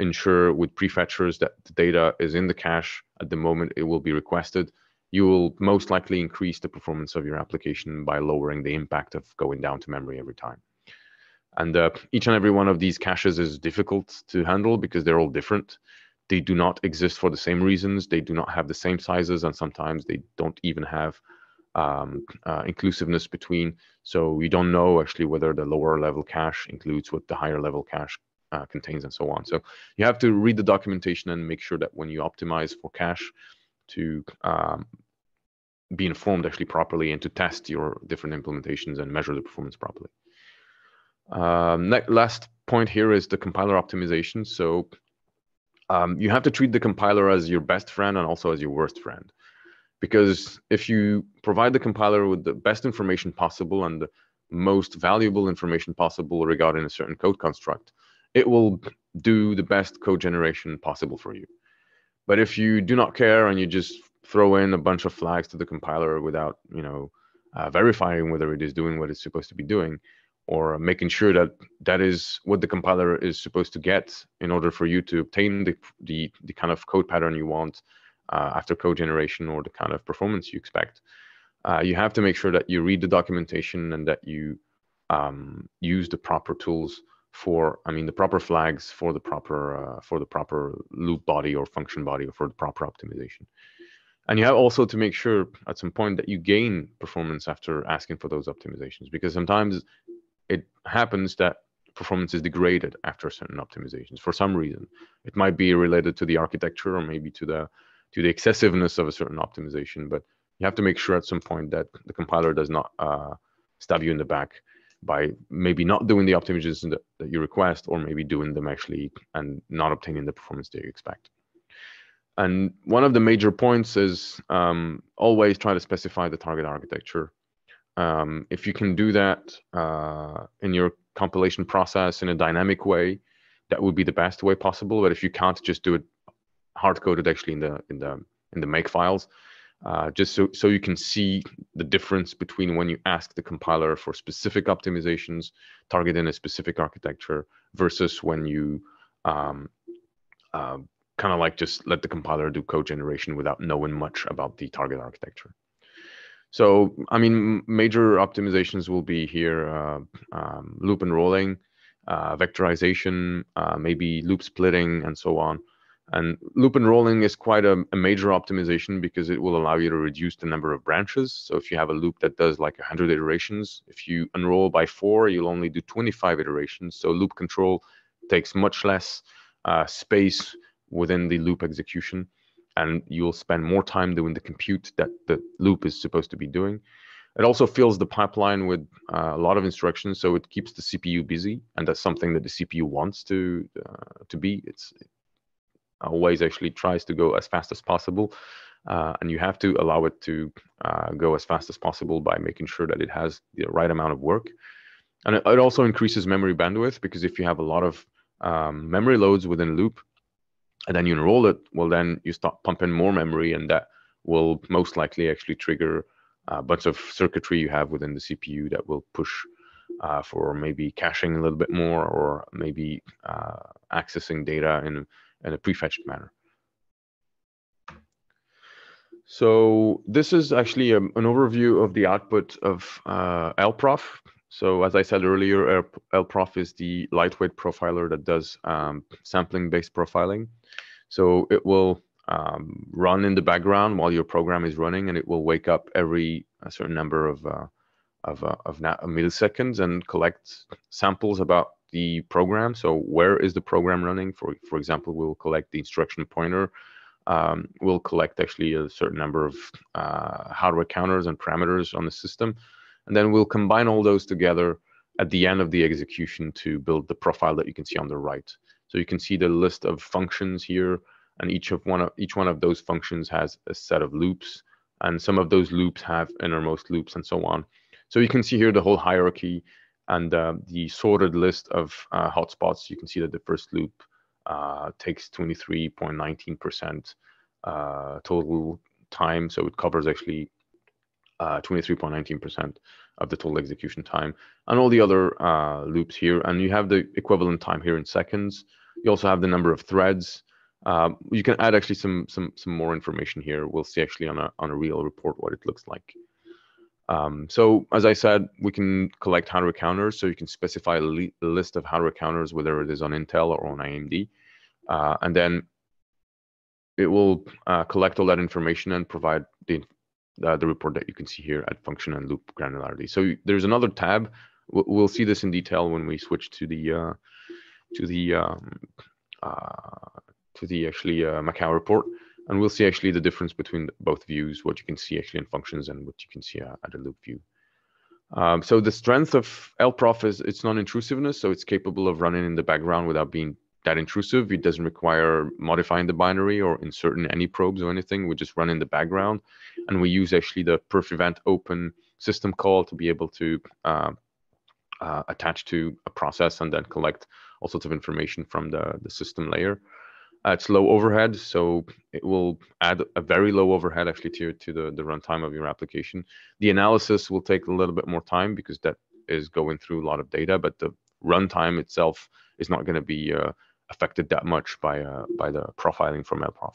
ensure with prefetchers that the data is in the cache at the moment it will be requested, you will most likely increase the performance of your application by lowering the impact of going down to memory every time. And each and every one of these caches is difficult to handle because they're all different. They do not exist for the same reasons. They do not have the same sizes, and sometimes they don't even have inclusiveness between. So we don't know actually whether the lower level cache includes what the higher level cache contains and so on. So you have to read the documentation and make sure that when you optimize for cache to be informed actually properly and to test your different implementations and measure the performance properly. Last point here is the compiler optimization. So you have to treat the compiler as your best friend and also as your worst friend. Because if you provide the compiler with the best information possible and the most valuable information possible regarding a certain code construct, it will do the best code generation possible for you. But if you do not care and you just throw in a bunch of flags to the compiler without, you know, verifying whether it is doing what it's supposed to be doing, or making sure that that is what the compiler is supposed to get in order for you to obtain the kind of code pattern you want, after code generation, or the kind of performance you expect, you have to make sure that you read the documentation and that you use the proper tools for, I mean, the proper flags for the proper loop body or function body, or for the proper optimization. And you have also to make sure at some point that you gain performance after asking for those optimizations, because sometimes it happens that performance is degraded after certain optimizations for some reason. It might be related to the architecture or maybe to the excessiveness of a certain optimization, but you have to make sure at some point that the compiler does not stab you in the back by maybe not doing the optimizations that you request, or maybe doing them actually and not obtaining the performance that you expect. And one of the major points is always try to specify the target architecture. If you can do that in your compilation process in a dynamic way, that would be the best way possible. But if you can't, just do it hard-coded actually in the make files, just so you can see the difference between when you ask the compiler for specific optimizations targeting a specific architecture versus when you kind of like just let the compiler do code generation without knowing much about the target architecture. So, I mean, major optimizations will be here, loop enrolling, vectorization, maybe loop splitting, and so on. And loop enrolling is quite a major optimization because it will allow you to reduce the number of branches. So if you have a loop that does like 100 iterations, if you enroll by 4, you'll only do 25 iterations. So loop control takes much less space within the loop execution, and you'll spend more time doing the compute that the loop is supposed to be doing. It also fills the pipeline with a lot of instructions, so it keeps the CPU busy, and that's something that the CPU wants to be. It always actually tries to go as fast as possible, and you have to allow it to go as fast as possible by making sure that it has the right amount of work. And it also increases memory bandwidth, because if you have a lot of memory loads within a loop and then you enroll it, well, then you start pumping more memory, and that will most likely actually trigger a bunch of circuitry you have within the CPU that will push for maybe caching a little bit more, or maybe accessing data in a prefetched manner. So this is actually an overview of the output of LProf. So as I said earlier, LProf is the lightweight profiler that does sampling-based profiling. So it will run in the background while your program is running, and it will wake up every a certain number of milliseconds and collect samples about the program. So where is the program running? For example, we'll collect the instruction pointer. We'll collect actually a certain number of hardware counters and parameters on the system. And then we'll combine all those together at the end of the execution to build the profile that you can see on the right. So you can see the list of functions here, and each one of those functions has a set of loops, and some of those loops have innermost loops and so on. So you can see here the whole hierarchy and the sorted list of hotspots. You can see that the first loop takes 23.19% total time. So it covers actually 23.19% of the total execution time, and all the other loops here. And you have the equivalent time here in seconds. You also have the number of threads. You can add actually some more information here. We'll see actually on a real report what it looks like. So as I said, we can collect hardware counters. So you can specify a list of hardware counters, whether it is on Intel or on AMD, and then it will collect all that information and provide the report that you can see here at function and loop granularity. So there's another tab. We'll see this in detail when we switch to the MAQAO report, and we'll see actually the difference between both views, what you can see actually in functions and what you can see at a loop view. So the strength of LProf is its non-intrusiveness. So it's capable of running in the background without being that intrusive. It doesn't require modifying the binary or inserting any probes or anything. We just run in the background, and we use actually the perf event open system call to be able to attach to a process and then collect all sorts of information from the system layer. It's low overhead, so it will add a very low overhead actually to the runtime of your application. The analysis will take a little bit more time because that is going through a lot of data, but the runtime itself is not going to be affected that much by the profiling from LProf.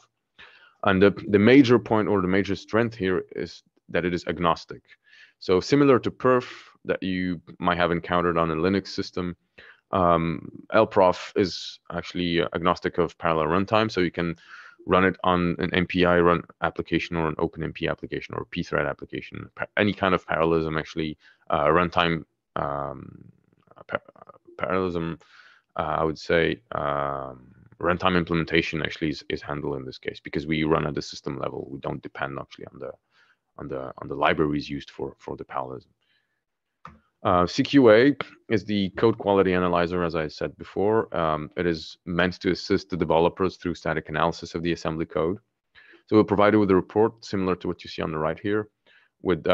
And the major point or the major strength here is that it is agnostic. So similar to perf that you might have encountered on a Linux system, LProf is actually agnostic of parallel runtime. So you can run it on an MPI run application or an OpenMP application or a pthread application, any kind of parallelism actually, runtime parallelism, I would say runtime implementation actually is handled in this case because we run at the system level. We don't depend actually on the libraries used for the parallelism. CQA is the code quality analyzer, as I said before. It is meant to assist the developers through static analysis of the assembly code. So we'll provide you with a report similar to what you see on the right here, with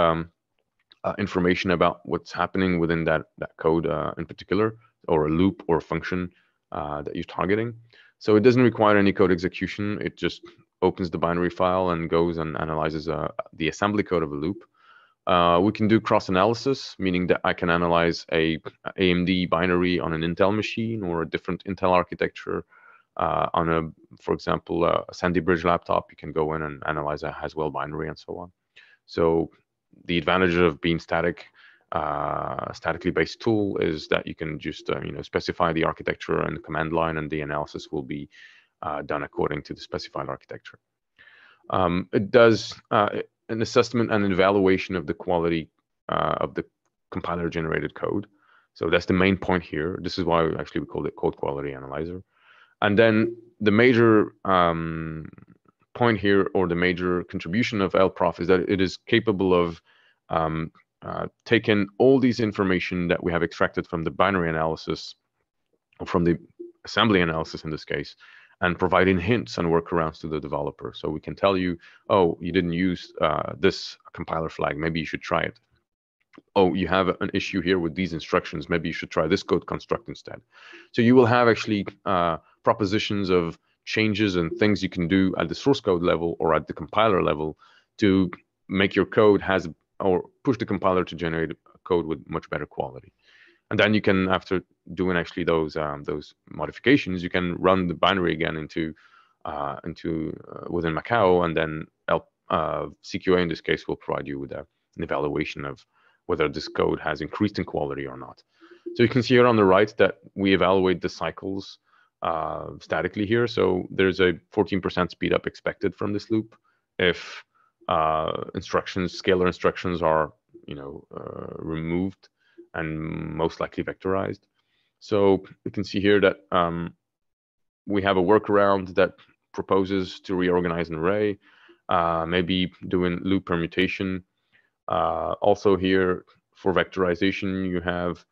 information about what's happening within that code in particular, or a loop or a function that you're targeting. So it doesn't require any code execution. It just opens the binary file and goes and analyzes the assembly code of a loop. We can do cross-analysis, meaning that I can analyze a AMD binary on an Intel machine or a different Intel architecture on a, for example, a Sandy Bridge laptop. You can go in and analyze a Haswell binary and so on. So the advantage of being statically based tool is that you can just specify the architecture and the command line, and the analysis will be done according to the specified architecture. It does an assessment and an evaluation of the quality of the compiler generated code. So that's the main point here. This is why we called it code quality analyzer. And then the major point here, or the major contribution of LProf, is that it is capable of taking all these information that we have extracted from the binary analysis, or from the assembly analysis in this case, and providing hints and workarounds to the developer. So we can tell you, oh, you didn't use this compiler flag. Maybe you should try it. Oh, you have an issue here with these instructions. Maybe you should try this code construct instead. So you will have actually propositions of changes and things you can do at the source code level or at the compiler level to make your code or push the compiler to generate code with much better quality. And then you can, after doing actually those modifications, you can run the binary again within MAQAO, and then CQA in this case will provide you with an evaluation of whether this code has increased in quality or not. So you can see here on the right that we evaluate the cycles statically here. So there's a 14% speed up expected from this loop if instructions, scalar instructions are, removed and most likely vectorized. So you can see here that we have a workaround that proposes to reorganize an array, maybe doing loop permutation. Also here for vectorization, you have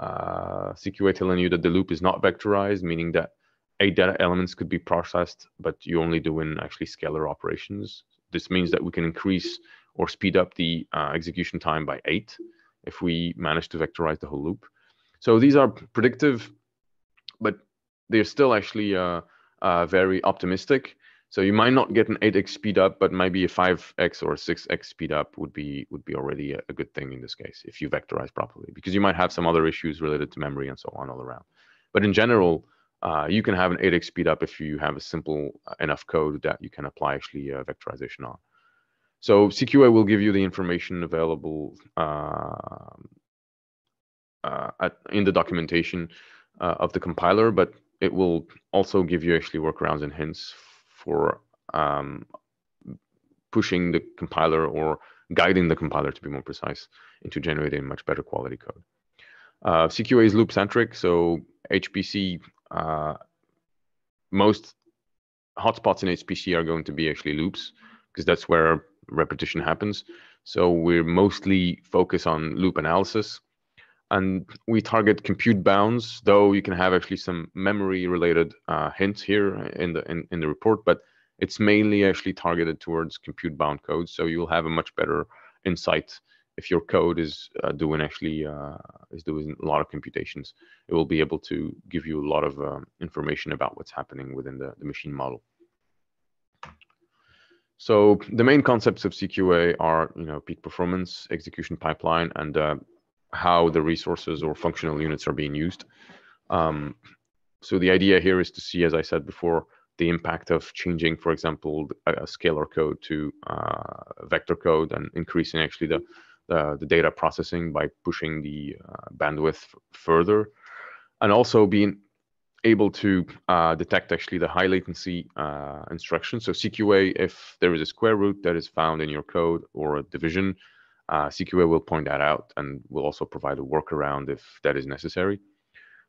CQA telling you that the loop is not vectorized, meaning that 8 data elements could be processed, but you're only doing actually scalar operations. This means that we can increase or speed up the execution time by 8 if we manage to vectorize the whole loop. So these are predictive, but they're still actually very optimistic. So you might not get an 8x speed up, but maybe a 5x or 6x speed up would be already a good thing in this case if you vectorize properly, because you might have some other issues related to memory and so on all around. But in general, you can have an 8x speed up if you have a simple enough code that you can apply actually vectorization on. So CQA will give you the information available in the documentation of the compiler, but it will also give you actually workarounds and hints for pushing the compiler or guiding the compiler, to be more precise, into generating much better quality code. CQA is loop-centric, so HPC, most hotspots in HPC are going to be actually loops, because that's where repetition happens. So we're mostly focused on loop analysis. And we target compute bounds, though you can have actually some memory-related hints here in the report, but it's mainly actually targeted towards compute-bound code. So you'll have a much better insight if your code is doing a lot of computations. It will be able to give you a lot of information about what's happening within the machine model. So the main concepts of CQA are peak performance, execution pipeline, and how the resources or functional units are being used. So the idea here is to see, as I said before, the impact of changing, for example, a scalar code to vector code and increasing actually the data processing by pushing the bandwidth further, and also being able to detect actually the high latency instructions. So CQA, if there is a square root that is found in your code or a division, CQA will point that out and will also provide a workaround if that is necessary.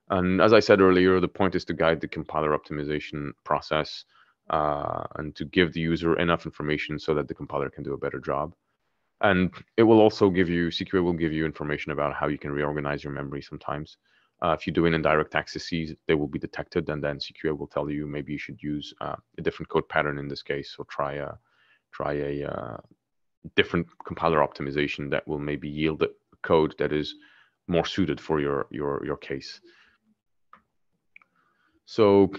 And as I said earlier, the point is to guide the compiler optimization process and to give the user enough information so that the compiler can do a better job. And it will also give you, CQA will give you information about how you can reorganize your memory sometimes. If you're doing indirect accesses, they will be detected, and then CQA will tell you maybe you should use a different code pattern in this case, or try a different compiler optimization that will maybe yield a code that is more suited for your case. So,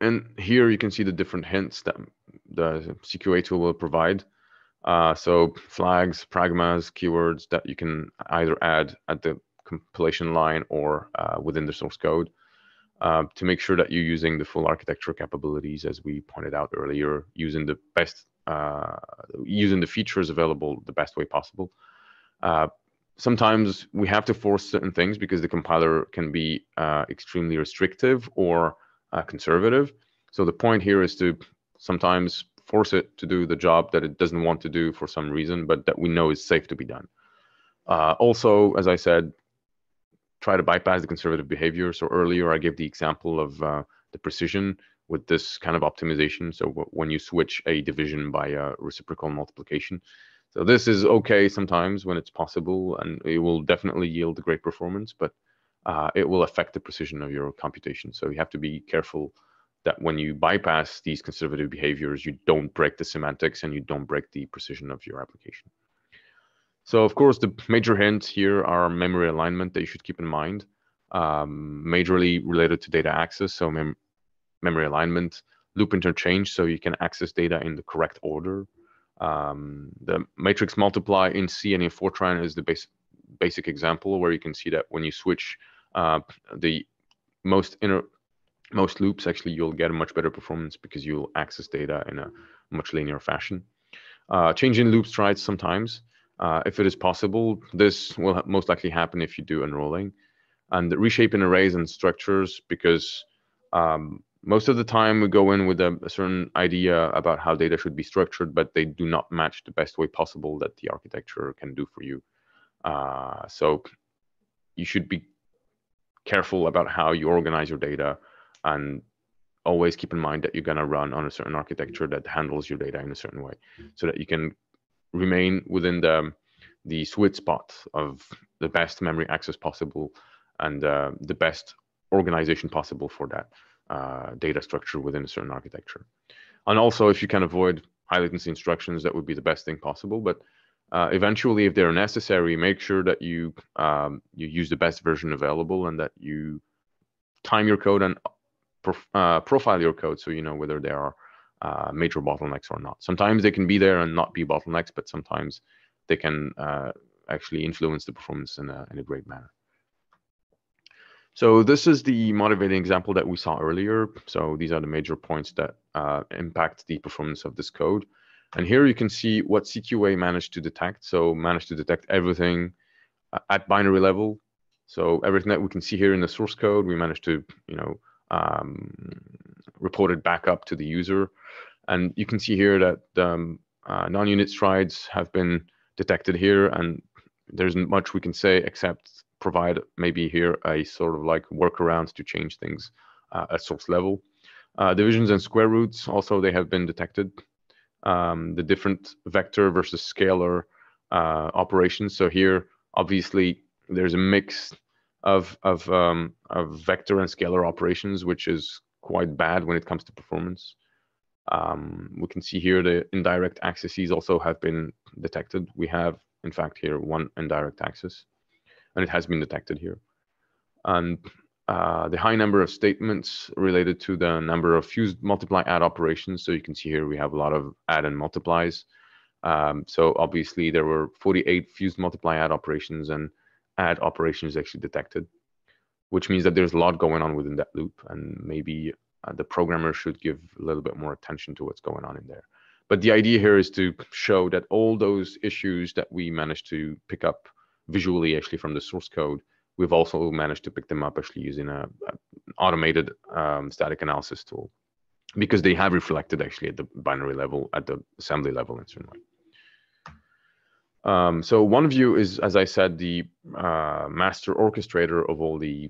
and here you can see the different hints that the CQA tool will provide. So flags, pragmas, keywords that you can either add at the compilation line or within the source code to make sure that you're using the full architecture capabilities, as we pointed out earlier, using the best using the features available the best way possible. Sometimes we have to force certain things because the compiler can be extremely restrictive or conservative. So the point here is to sometimes force it to do the job that it doesn't want to do for some reason, but that we know is safe to be done. Also, as I said, try to bypass the conservative behavior. So earlier I gave the example of the precision with this kind of optimization. So when you switch a division by a reciprocal multiplication. So this is okay sometimes when it's possible, and it will definitely yield great performance, but it will affect the precision of your computation. So you have to be careful that when you bypass these conservative behaviors, you don't break the semantics and you don't break the precision of your application. So of course, the major hints here are memory alignment that you should keep in mind, majorly related to data access. So memory alignment, loop interchange, so you can access data in the correct order. The matrix multiply in C and in Fortran is the basic example where you can see that when you switch the most loops, actually, you'll get a much better performance because you'll access data in a much linear fashion. Changing loop strides sometimes. If it is possible, this will most likely happen if you do unrolling. And reshaping arrays and structures, because most of the time we go in with a certain idea about how data should be structured, but they do not match the best way possible that the architecture can do for you. So you should be careful about how you organize your data, and always keep in mind that you're going to run on a certain architecture that handles your data in a certain way, so that you can remain within the sweet spot of the best memory access possible and the best organization possible for that data structure within a certain architecture. And also, if you can avoid high latency instructions, that would be the best thing possible. But eventually, if they're necessary, make sure that you you use the best version available, and that you time your code and profile your code, so you know whether there are major bottlenecks or not. Sometimes they can be there and not be bottlenecks, but sometimes they can actually influence the performance in a great manner. So this is the motivating example that we saw earlier. So these are the major points that impact the performance of this code. And here you can see what CQA managed to detect. So managed to detect everything at binary level. So everything that we can see here in the source code, we managed to, you know, report it back up to the user. And you can see here that non-unit strides have been detected here, and there isn't much we can say except provide maybe here a sort of like workaround to change things at source level. Divisions and square roots also, they have been detected. The different vector versus scalar operations. So here, obviously, there's a mix of vector and scalar operations, which is quite bad when it comes to performance. We can see here the indirect axes also have been detected. We have, in fact, here one indirect axis, and it has been detected here. And the high number of statements related to the number of fused multiply add operations. So you can see here we have a lot of add and multiplies. So obviously there were 48 fused multiply add operations and add operations actually detected, which means that there's a lot going on within that loop, and maybe the programmer should give a little bit more attention to what's going on in there. But the idea here is to show that all those issues that we managed to pick up visually actually from the source code, we've also managed to pick them up actually using an automated static analysis tool, because they have reflected actually at the binary level, at the assembly level in a certain way. So OneView is, as I said, the master orchestrator of all the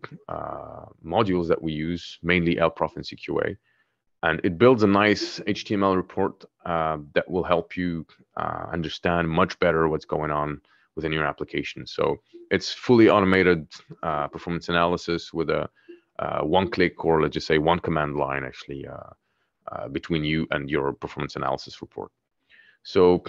modules that we use, mainly LProf and CQA. And it builds a nice HTML report that will help you understand much better what's going on within your application. So it's fully automated performance analysis with a one-click, or let's just say one command line actually between you and your performance analysis report. So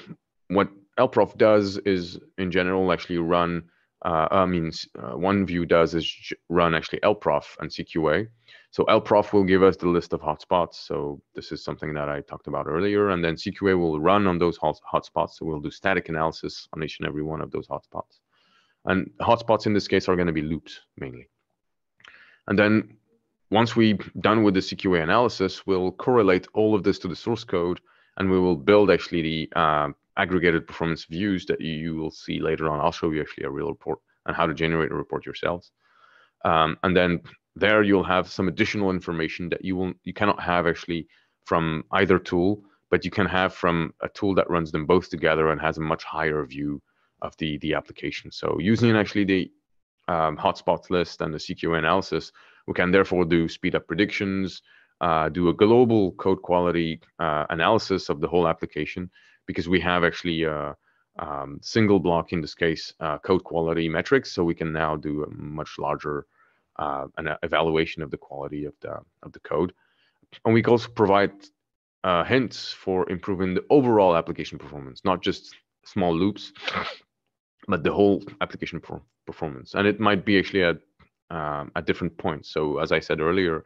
what LProf does is, in general, actually run, OneView does is run actually LProf and CQA. So LProf will give us the list of hotspots. So this is something that I talked about earlier. And then CQA will run on those hotspots. So we'll do static analysis on each and every one of those hotspots. And hotspots in this case are going to be loops mainly. And then once we're done with the CQA analysis, we'll correlate all of this to the source code, and we will build actually the aggregated performance views that you will see later on. I'll show you actually a real report and how to generate a report yourselves. And then there you'll have some additional information that you cannot have actually from either tool, but you can have from a tool that runs them both together and has a much higher view of the application. So using actually the hotspots list and the CQA analysis, we can therefore do speed up predictions, do a global code quality analysis of the whole application, because we have actually single block, in this case, code quality metrics. So we can now do a much larger an evaluation of the quality of the code. And we can also provide hints for improving the overall application performance, not just small loops, but the whole application performance. And it might be actually at different points. So as I said earlier,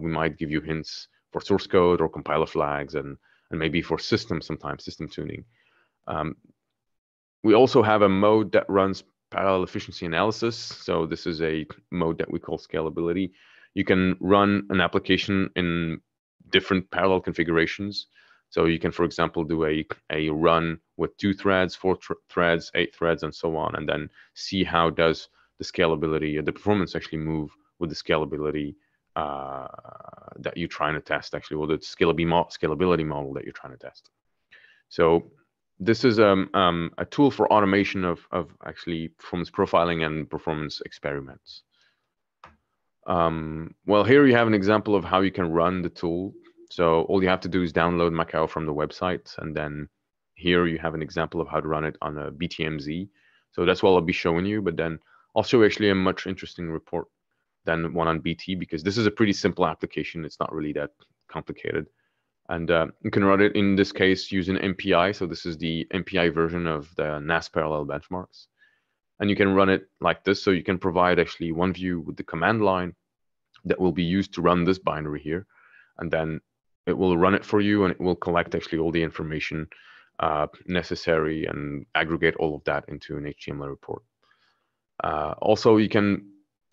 we might give you hints for source code or compiler flags, and maybe for system, sometimes system tuning. We also have a mode that runs parallel efficiency analysis. So this is a mode that we call scalability. You can run an application in different parallel configurations. So you can, for example, do a run with 2 threads, 4 threads, 8 threads, and so on, and then see how does the scalability, the performance actually move with the scalability that you're trying to test, actually, or the scalability model that you're trying to test. So this is a tool for automation of actually performance profiling and performance experiments. Well, here you have an example of how you can run the tool. So all you have to do is download MAQAO from the website. And then here you have an example of how to run it on a BTMZ. So that's what I'll be showing you. But then I'll show you actually a much interesting report than one on BT, because this is a pretty simple application. It's not really that complicated. And you can run it, in this case, using MPI. So this is the MPI version of the NAS parallel benchmarks. And you can run it like this. So you can provide actually OneView with the command line that will be used to run this binary here. And then it will run it for you, and it will collect actually all the information necessary and aggregate all of that into an HTML report. Also, you can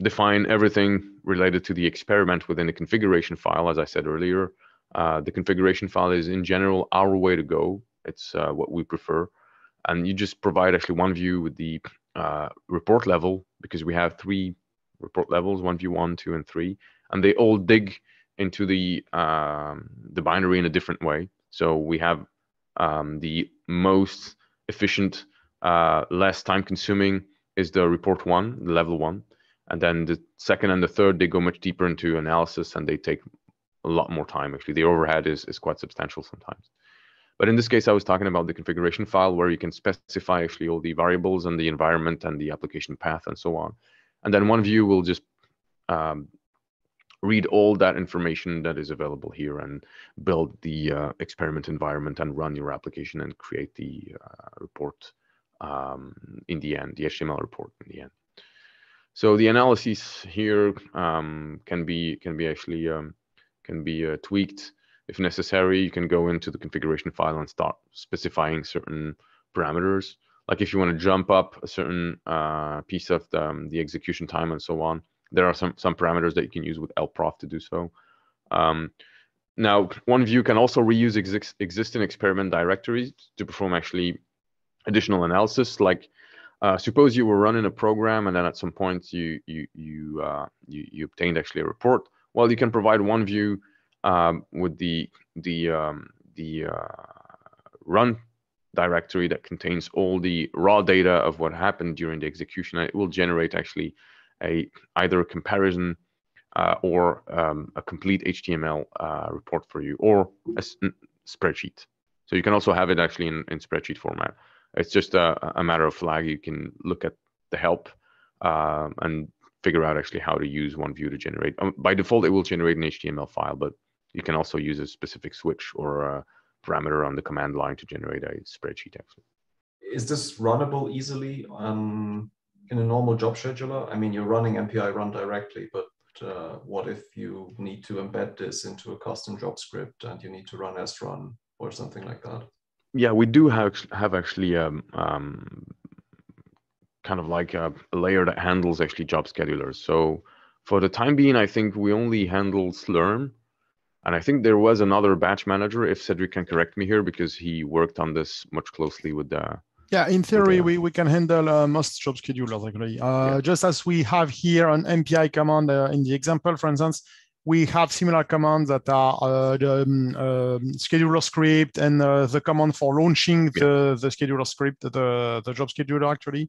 define everything related to the experiment within the configuration file, as I said earlier. The configuration file is, in general, our way to go. It's what we prefer. And you just provide actually OneView with the report level, because we have 3 report levels, OneView 1, 2, and 3. And they all dig into the binary in a different way. So we have the most efficient, less time-consuming is the report 1, the level 1. And then the second and the third, they go much deeper into analysis, and they take a lot more time. Actually, the overhead is quite substantial sometimes. But in this case, I was talking about the configuration file, where you can specify actually all the variables and the environment and the application path and so on. And then OneView will just read all that information that is available here and build the experiment environment and run your application and create the report in the end, the HTML report in the end. So the analyses here can be tweaked if necessary. You can go into the configuration file and start specifying certain parameters. Like if you want to jump up a certain piece of the execution time and so on, there are some parameters that you can use with LProf to do so. Now, OneView can also reuse existing experiment directories to perform actually additional analysis. Like suppose you were running a program, and then at some point you obtained actually a report. Well, you can provide OneView with the run directory that contains all the raw data of what happened during the execution, and it will generate actually either a comparison or a complete HTML report for you, or a spreadsheet. So you can also have it actually in spreadsheet format. It's just a matter of flag. You can look at the help and figure out actually how to use OneView to generate. By default, it will generate an HTML file, but you can also use a specific switch or a parameter on the command line to generate a spreadsheet actually. Is this runnable easily in a normal job scheduler? I mean, you're running MPI run directly, but what if you need to embed this into a custom job script and you need to run srun or something like that? Yeah, we do have actually kind of like a layer that handles actually job schedulers. So for the time being, I think we only handle Slurm. And I think there was another batch manager, if Cédric can correct me here, because he worked on this much closely with the... Yeah, in theory, we can handle most job schedulers, actually. Yeah. Just as we have here an MPI command in the example, for instance, we have similar commands that are the scheduler script and the command for launching the scheduler script, the job scheduler, actually.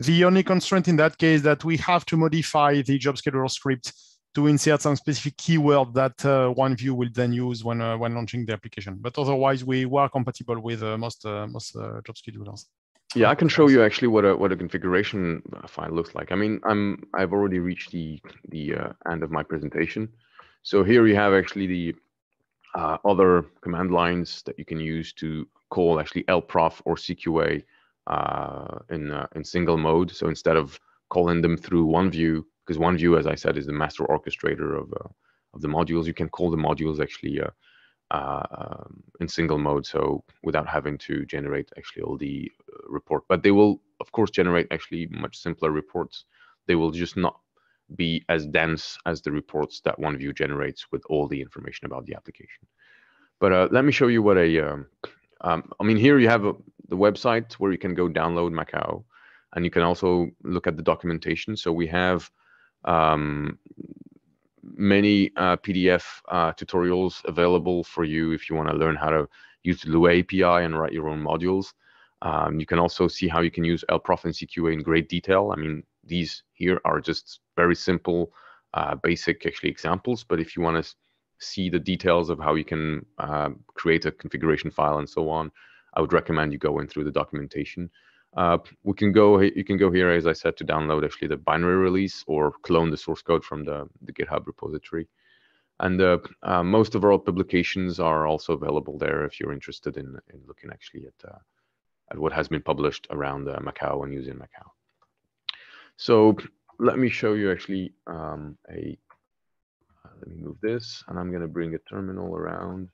The only constraint in that case that we have to modify the job scheduler script to insert some specific keyword that OneView will then use when launching the application. But otherwise, we were compatible with most job schedulers. Yeah, I can show you actually what a configuration file looks like. I mean, I've already reached the end of my presentation. So here you have actually the other command lines that you can use to call actually LProf or CQA in single mode. So instead of calling them through OneView, because OneView, as I said, is the master orchestrator of the modules. You can call the modules actually in single mode, so without having to generate actually all the report. But they will, of course, generate actually much simpler reports. They will just not be as dense as the reports that OneView generates with all the information about the application. But let me show you what a, I mean, here you have the website where you can go download MAQAO, and you can also look at the documentation. So we have many PDF tutorials available for you if you want to learn how to use the Lua API and write your own modules. You can also see how you can use LProf and CQA in great detail. I mean, these here are just very simple, basic actually examples, but if you want to see the details of how you can create a configuration file and so on, I would recommend you go in through the documentation. You can go here, as I said, to download actually the binary release or clone the source code from the GitHub repository. And most of our publications are also available there if you're interested in looking actually at what has been published around MAQAO and using MAQAO. So let me show you actually let me move this, and I'm going to bring a terminal around.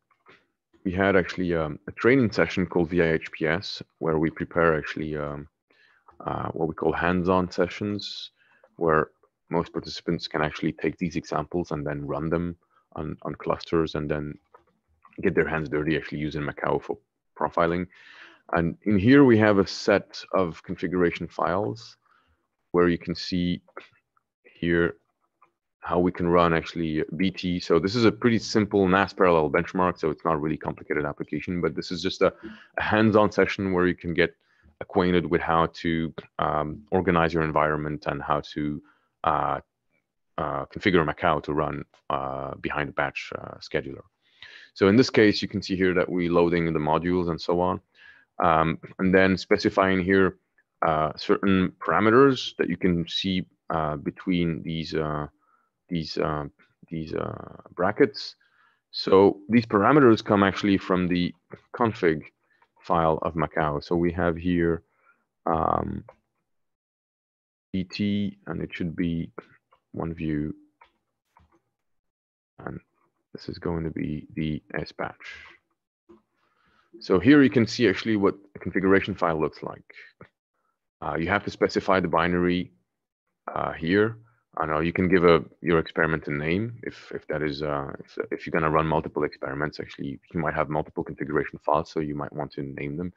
We had actually a training session called VIHPS, where we prepare actually what we call hands-on sessions, where most participants can actually take these examples and then run them on clusters and then get their hands dirty actually using MAQAO for profiling. And in here, we have a set of configuration files where you can see here how we can run actually BT. So this is a pretty simple NAS parallel benchmark, so it's not a really complicated application, but this is just a hands-on session where you can get acquainted with how to organize your environment and how to configure MAQAO to run behind a batch scheduler. So in this case, you can see here that we're loading the modules and so on, and then specifying here certain parameters that you can see between these brackets. So these parameters come actually from the config file of MAQAO. So we have here BT, and it should be OneView, and this is going to be the S batch. So here you can see actually what a configuration file looks like. You have to specify the binary here. I know you can give your experiment a name if that is if you're going to run multiple experiments. Actually, you might have multiple configuration files, so you might want to name them.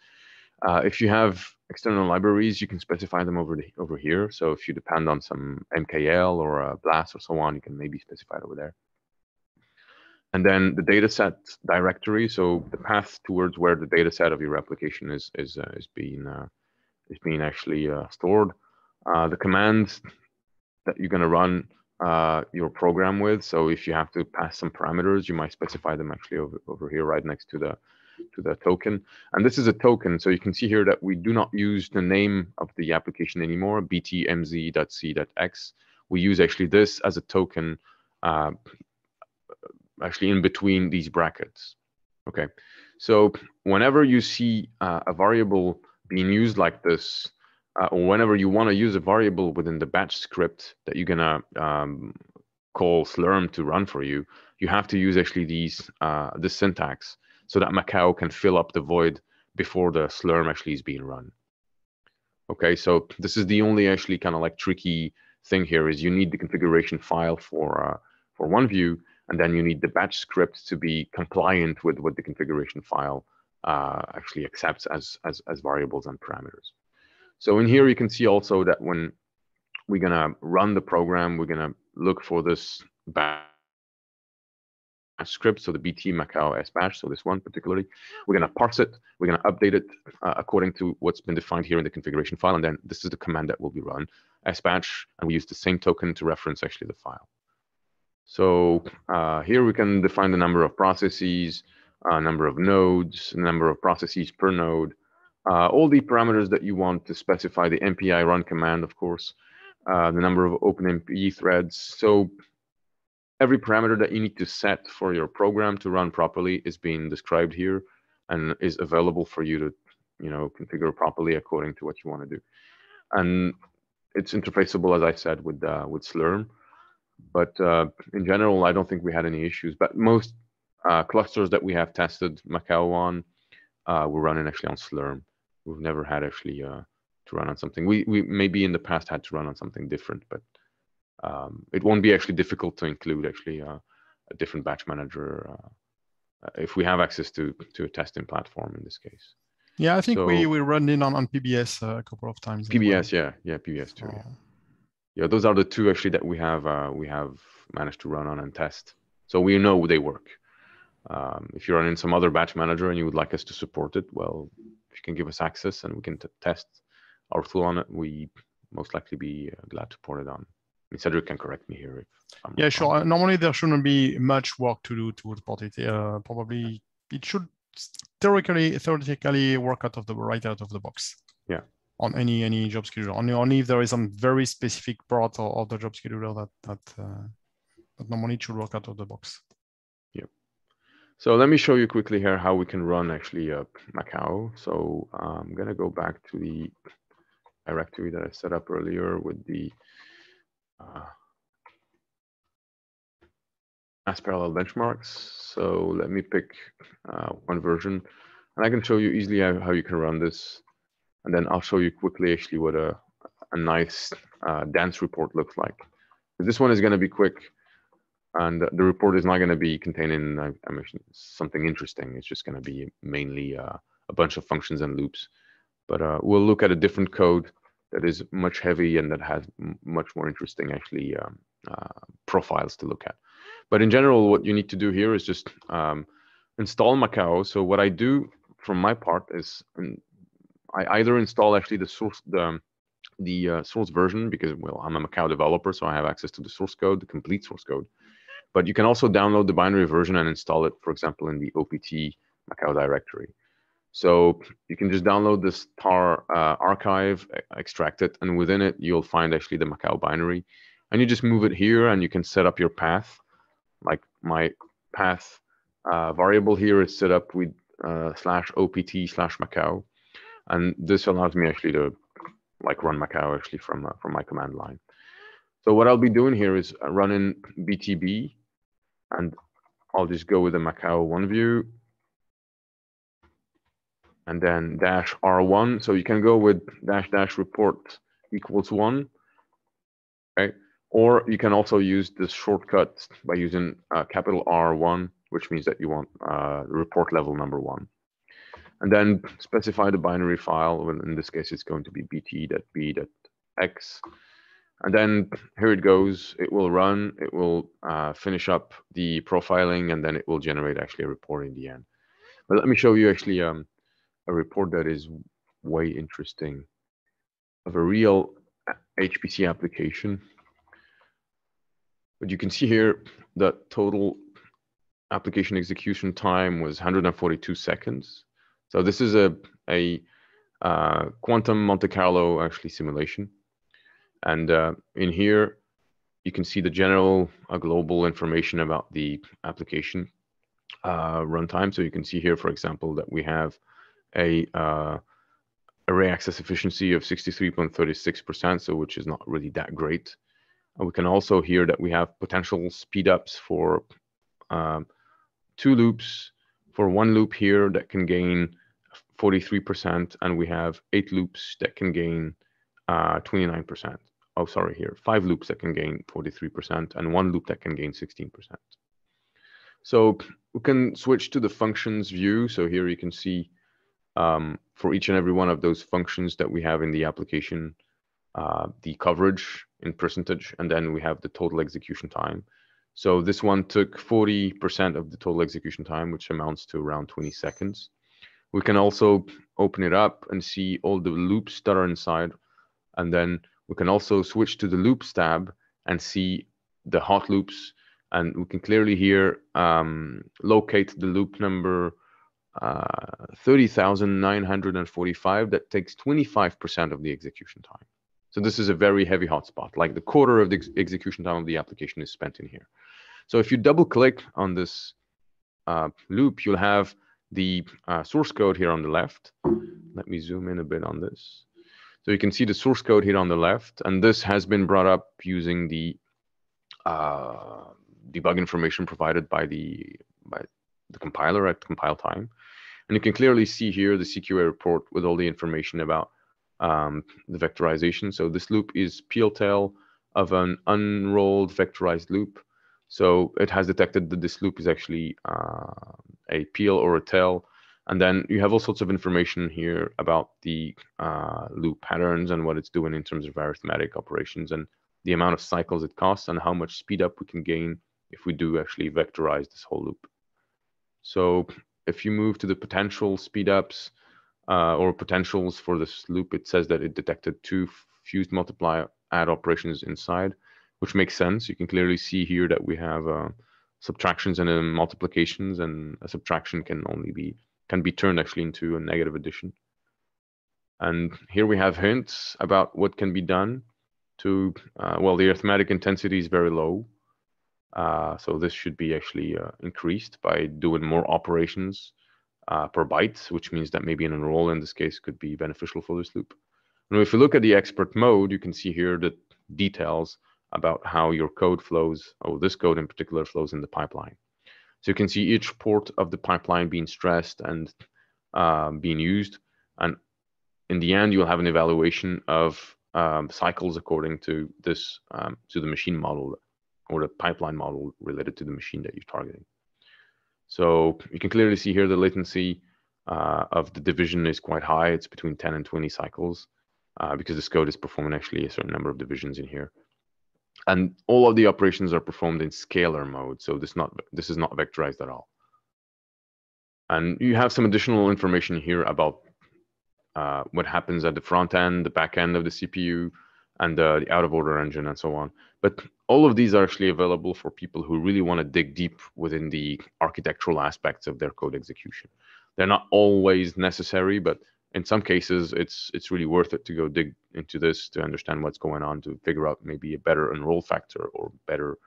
If you have external libraries, you can specify them over here. So if you depend on some MKL or BLAS or so on, you can maybe specify it over there. And then the dataset directory, so the path towards where the dataset of your application is being actually stored. The command that you're going to run your program with. So if you have to pass some parameters, you might specify them actually over here, right next to the token. And this is a token. So you can see here that we do not use the name of the application anymore, btmz.c.x. We use actually this as a token, actually in between these brackets. Okay. So whenever you see a variable being used like this, or whenever you want to use a variable within the batch script that you're going to call Slurm to run for you, you have to use actually this syntax so that MAQAO can fill up the void before the Slurm actually is being run. Okay, so this is the only actually kind of like tricky thing here is you need the configuration file for OneView, and then you need the batch script to be compliant with what the configuration file actually accepts as variables and parameters. So in here, you can see also that when we're going to run the program, we're going to look for this batch script, so the BT MAQAO S batch, so this one particularly. We're going to parse it, we're going to update it according to what's been defined here in the configuration file, and then this is the command that will be run, S batch, and we use the same token to reference actually the file. So here we can define the number of processes, number of nodes, number of processes per node, all the parameters that you want to specify, the MPI run command, of course, the number of OpenMP threads. So every parameter that you need to set for your program to run properly is being described here and is available for you to, you know, configure properly according to what you want to do. And it's interfaceable, as I said, with Slurm. But in general, I don't think we had any issues. But most clusters that we have tested MAQAO on, we're running actually on Slurm. We've never had actually to run on something. We maybe in the past had to run on something different, but it won't be actually difficult to include actually a different batch manager if we have access to a testing platform in this case. Yeah, I think so, we run in on PBS a couple of times. PBS, anyway. yeah, PBS too. Oh. Yeah, those are the two actually that we have managed to run on and test. So we know they work. If you run in some other batch manager and you would like us to support it, well, if you can give us access and we can test our tool on it, we most likely be glad to port it on. I mean, Cédric can correct me here. If I'm wrong. Sure. Normally there shouldn't be much work to do to port it. Probably it should theoretically work right out of the box. Yeah. On any job scheduler. Only if there is some very specific part of the job scheduler that normally it should work out of the box. Yeah. So let me show you quickly here how we can run actually MAQAO. So I'm gonna go back to the directory that I set up earlier with the mass parallel benchmarks. So let me pick one version, and I can show you easily how you can run this. And then I'll show you quickly actually what a nice dance report looks like. This one is going to be quick, and the report is not going to be containing something interesting. It's just going to be mainly a bunch of functions and loops. But we'll look at a different code that is much heavy and that has much more interesting actually profiles to look at. But in general, what you need to do here is just install MAQAO. So what I do from my part is I either install actually the source version, because, well, I'm a MAQAO developer, so I have access to the source code, the complete source code. But you can also download the binary version and install it, for example, in the OPT MAQAO directory. So you can just download this tar archive, extract it, and within it, you'll find actually the MAQAO binary. And you just move it here, and you can set up your path. Like my path variable here is set up with /opt/MAQAO. And this allows me actually to like run MAQAO actually from my command line. So what I'll be doing here is running BTB, and I'll just go with the MAQAO OneView. And then -R1. So you can go with --report = 1. Okay. Or you can also use this shortcut by using capital R1, which means that you want report level number 1. And then specify the binary file. Well, in this case, it's going to be bt.b.x. And then here it goes. It will run. It will finish up the profiling, and then it will generate actually a report in the end. But let me show you actually a report that is way interesting of a real HPC application. But you can see here that total application execution time was 142 seconds. So this is a quantum Monte Carlo actually simulation. And in here, you can see the general global information about the application runtime. So you can see here, for example, that we have a array access efficiency of 63.36%, so which is not really that great. And we can also hear that we have potential speedups for 2 loops, for 1 loop here that can gain 43%, and we have 8 loops that can gain 29%. Oh, sorry, here 5 loops that can gain 43%, and 1 loop that can gain 16%. So we can switch to the functions view. So here you can see for each and every one of those functions that we have in the application, the coverage in percentage, and then we have the total execution time. So this one took 40% of the total execution time, which amounts to around 20 seconds. We can also open it up and see all the loops that are inside. And then we can also switch to the loops tab and see the hot loops. And we can clearly here locate the loop number 30,945 that takes 25% of the execution time. So this is a very heavy hotspot. Like the quarter of the execution time of the application is spent in here. So if you double click on this loop, you'll have the source code here on the left. Let me zoom in a bit on this. So you can see the source code here on the left, and this has been brought up using the debug information provided by the compiler at compile time. And you can clearly see here the CQA report with all the information about the vectorization. So this loop is PLTEL of an unrolled vectorized loop. So it has detected that this loop is actually a peel or a tail. And then you have all sorts of information here about the loop patterns and what it's doing in terms of arithmetic operations and the amount of cycles it costs and how much speed up we can gain if we do actually vectorize this whole loop. So if you move to the potential speed ups or potentials for this loop, it says that it detected 2 fused multiply add operations inside, which makes sense. You can clearly see here that we have subtractions and multiplications, and a subtraction can be turned actually into a negative addition. And here we have hints about what can be done to, well, the arithmetic intensity is very low. So this should be actually increased by doing more operations per byte, which means that maybe an enroll in this case could be beneficial for this loop. And if you look at the expert mode, you can see here the details about how your code flows, or this code in particular flows in the pipeline. So you can see each port of the pipeline being stressed and being used. And in the end, you'll have an evaluation of cycles according to this, to the machine model or the pipeline model related to the machine that you're targeting. So you can clearly see here the latency of the division is quite high. It's between 10 and 20 cycles because this code is performing actually a certain number of divisions in here. And all of the operations are performed in scalar mode. So this is not vectorized at all. And you have some additional information here about what happens at the front end, the back end of the CPU, and the out of order engine and so on. But all of these are actually available for people who really want to dig deep within the architectural aspects of their code execution. They're not always necessary, but in some cases, it's really worth it to go dig into this to understand what's going on, to figure out maybe a better enroll factor or better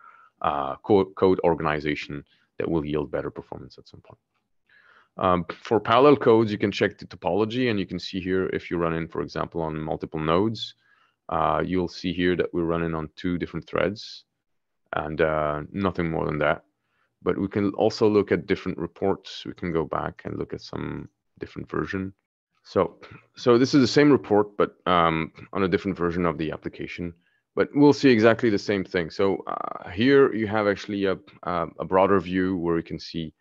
code organization that will yield better performance at some point. For parallel codes, you can check the topology, and you can see here if you run in, for example, on multiple nodes, you'll see here that we're running on 2 different threads and nothing more than that. But we can also look at different reports. We can go back and look at some different version. So this is the same report, but on a different version of the application. But we'll see exactly the same thing. So here you have actually a broader view where you can see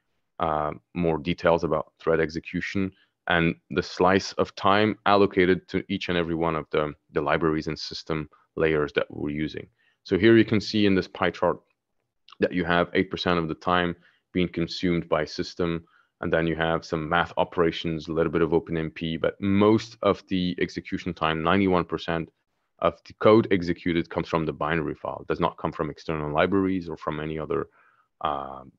more details about thread execution and the slice of time allocated to each and every one of the libraries and system layers that we're using. So here you can see in this pie chart that you have 8% of the time being consumed by system. And then you have some math operations, a little bit of OpenMP, but most of the execution time, 91% of the code executed comes from the binary file. It does not come from external libraries or from any other actually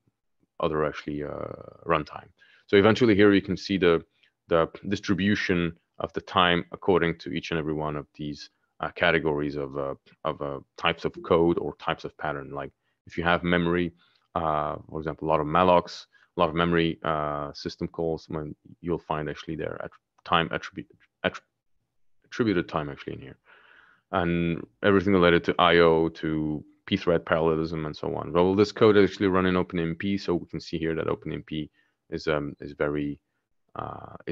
runtime. So eventually here you can see the distribution of the time according to each and every one of these categories of types of code or types of pattern. Like if you have memory, for example, a lot of mallocs, a lot of memory system calls, when you'll find actually their time attributed time actually in here. And everything related to IO, to pthread parallelism and so on. Well, this code actually run in OpenMP, so we can see here that OpenMP is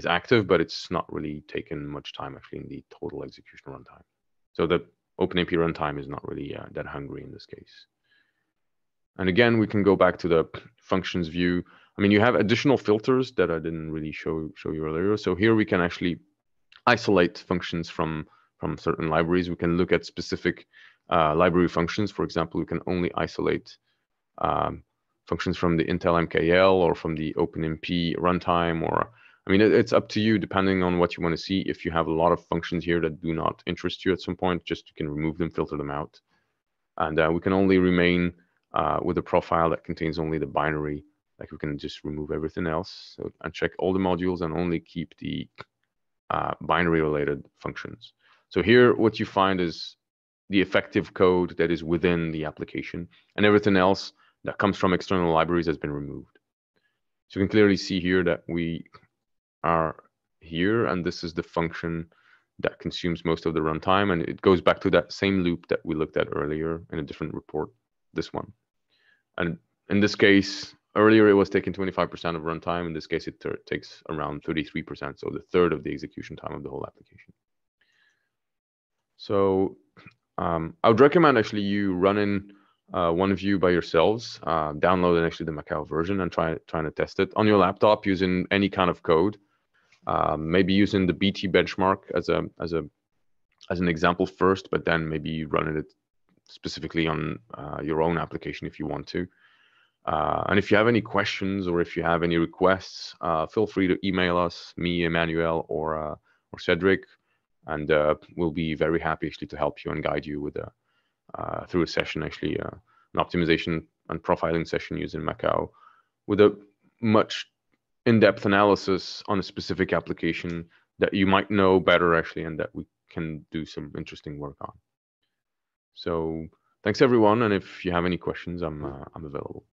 active, but it's not really taken much time actually in the total execution runtime. So the OpenMP runtime is not really that hungry in this case. And again, we can go back to the functions view. I mean, you have additional filters that I didn't really show you earlier. So here we can actually isolate functions from certain libraries. We can look at specific library functions. For example, we can only isolate functions from the Intel MKL or from the OpenMP runtime, or I mean, it's up to you depending on what you want to see. If you have a lot of functions here that do not interest you at some point, just you can remove them, filter them out. And we can only remain with a profile that contains only the binary. Like we can just remove everything else, so uncheck all the modules and only keep the binary related functions. So here what you find is the effective code that is within the application, and everything else that comes from external libraries has been removed. So you can clearly see here that we are here, and this is the function that consumes most of the runtime, and it goes back to that same loop that we looked at earlier in a different report, this one. And in this case, earlier it was taking 25% of runtime. In this case, it takes around 33%, so the third of the execution time of the whole application. So I would recommend actually you run in OneView by yourselves, download actually the MAQAO version and try to test it on your laptop using any kind of code, maybe using the BT benchmark as an example first, but then maybe running it specifically on your own application if you want to. And if you have any questions or if you have any requests, feel free to email us, me, Emmanuel, or Cédric, and we'll be very happy actually to help you and guide you with a through a session, actually an optimization and profiling session using MAQAO with a much in-depth analysis on a specific application that you might know better actually, and that we can do some interesting work on. So thanks everyone, and if you have any questions, I'm available.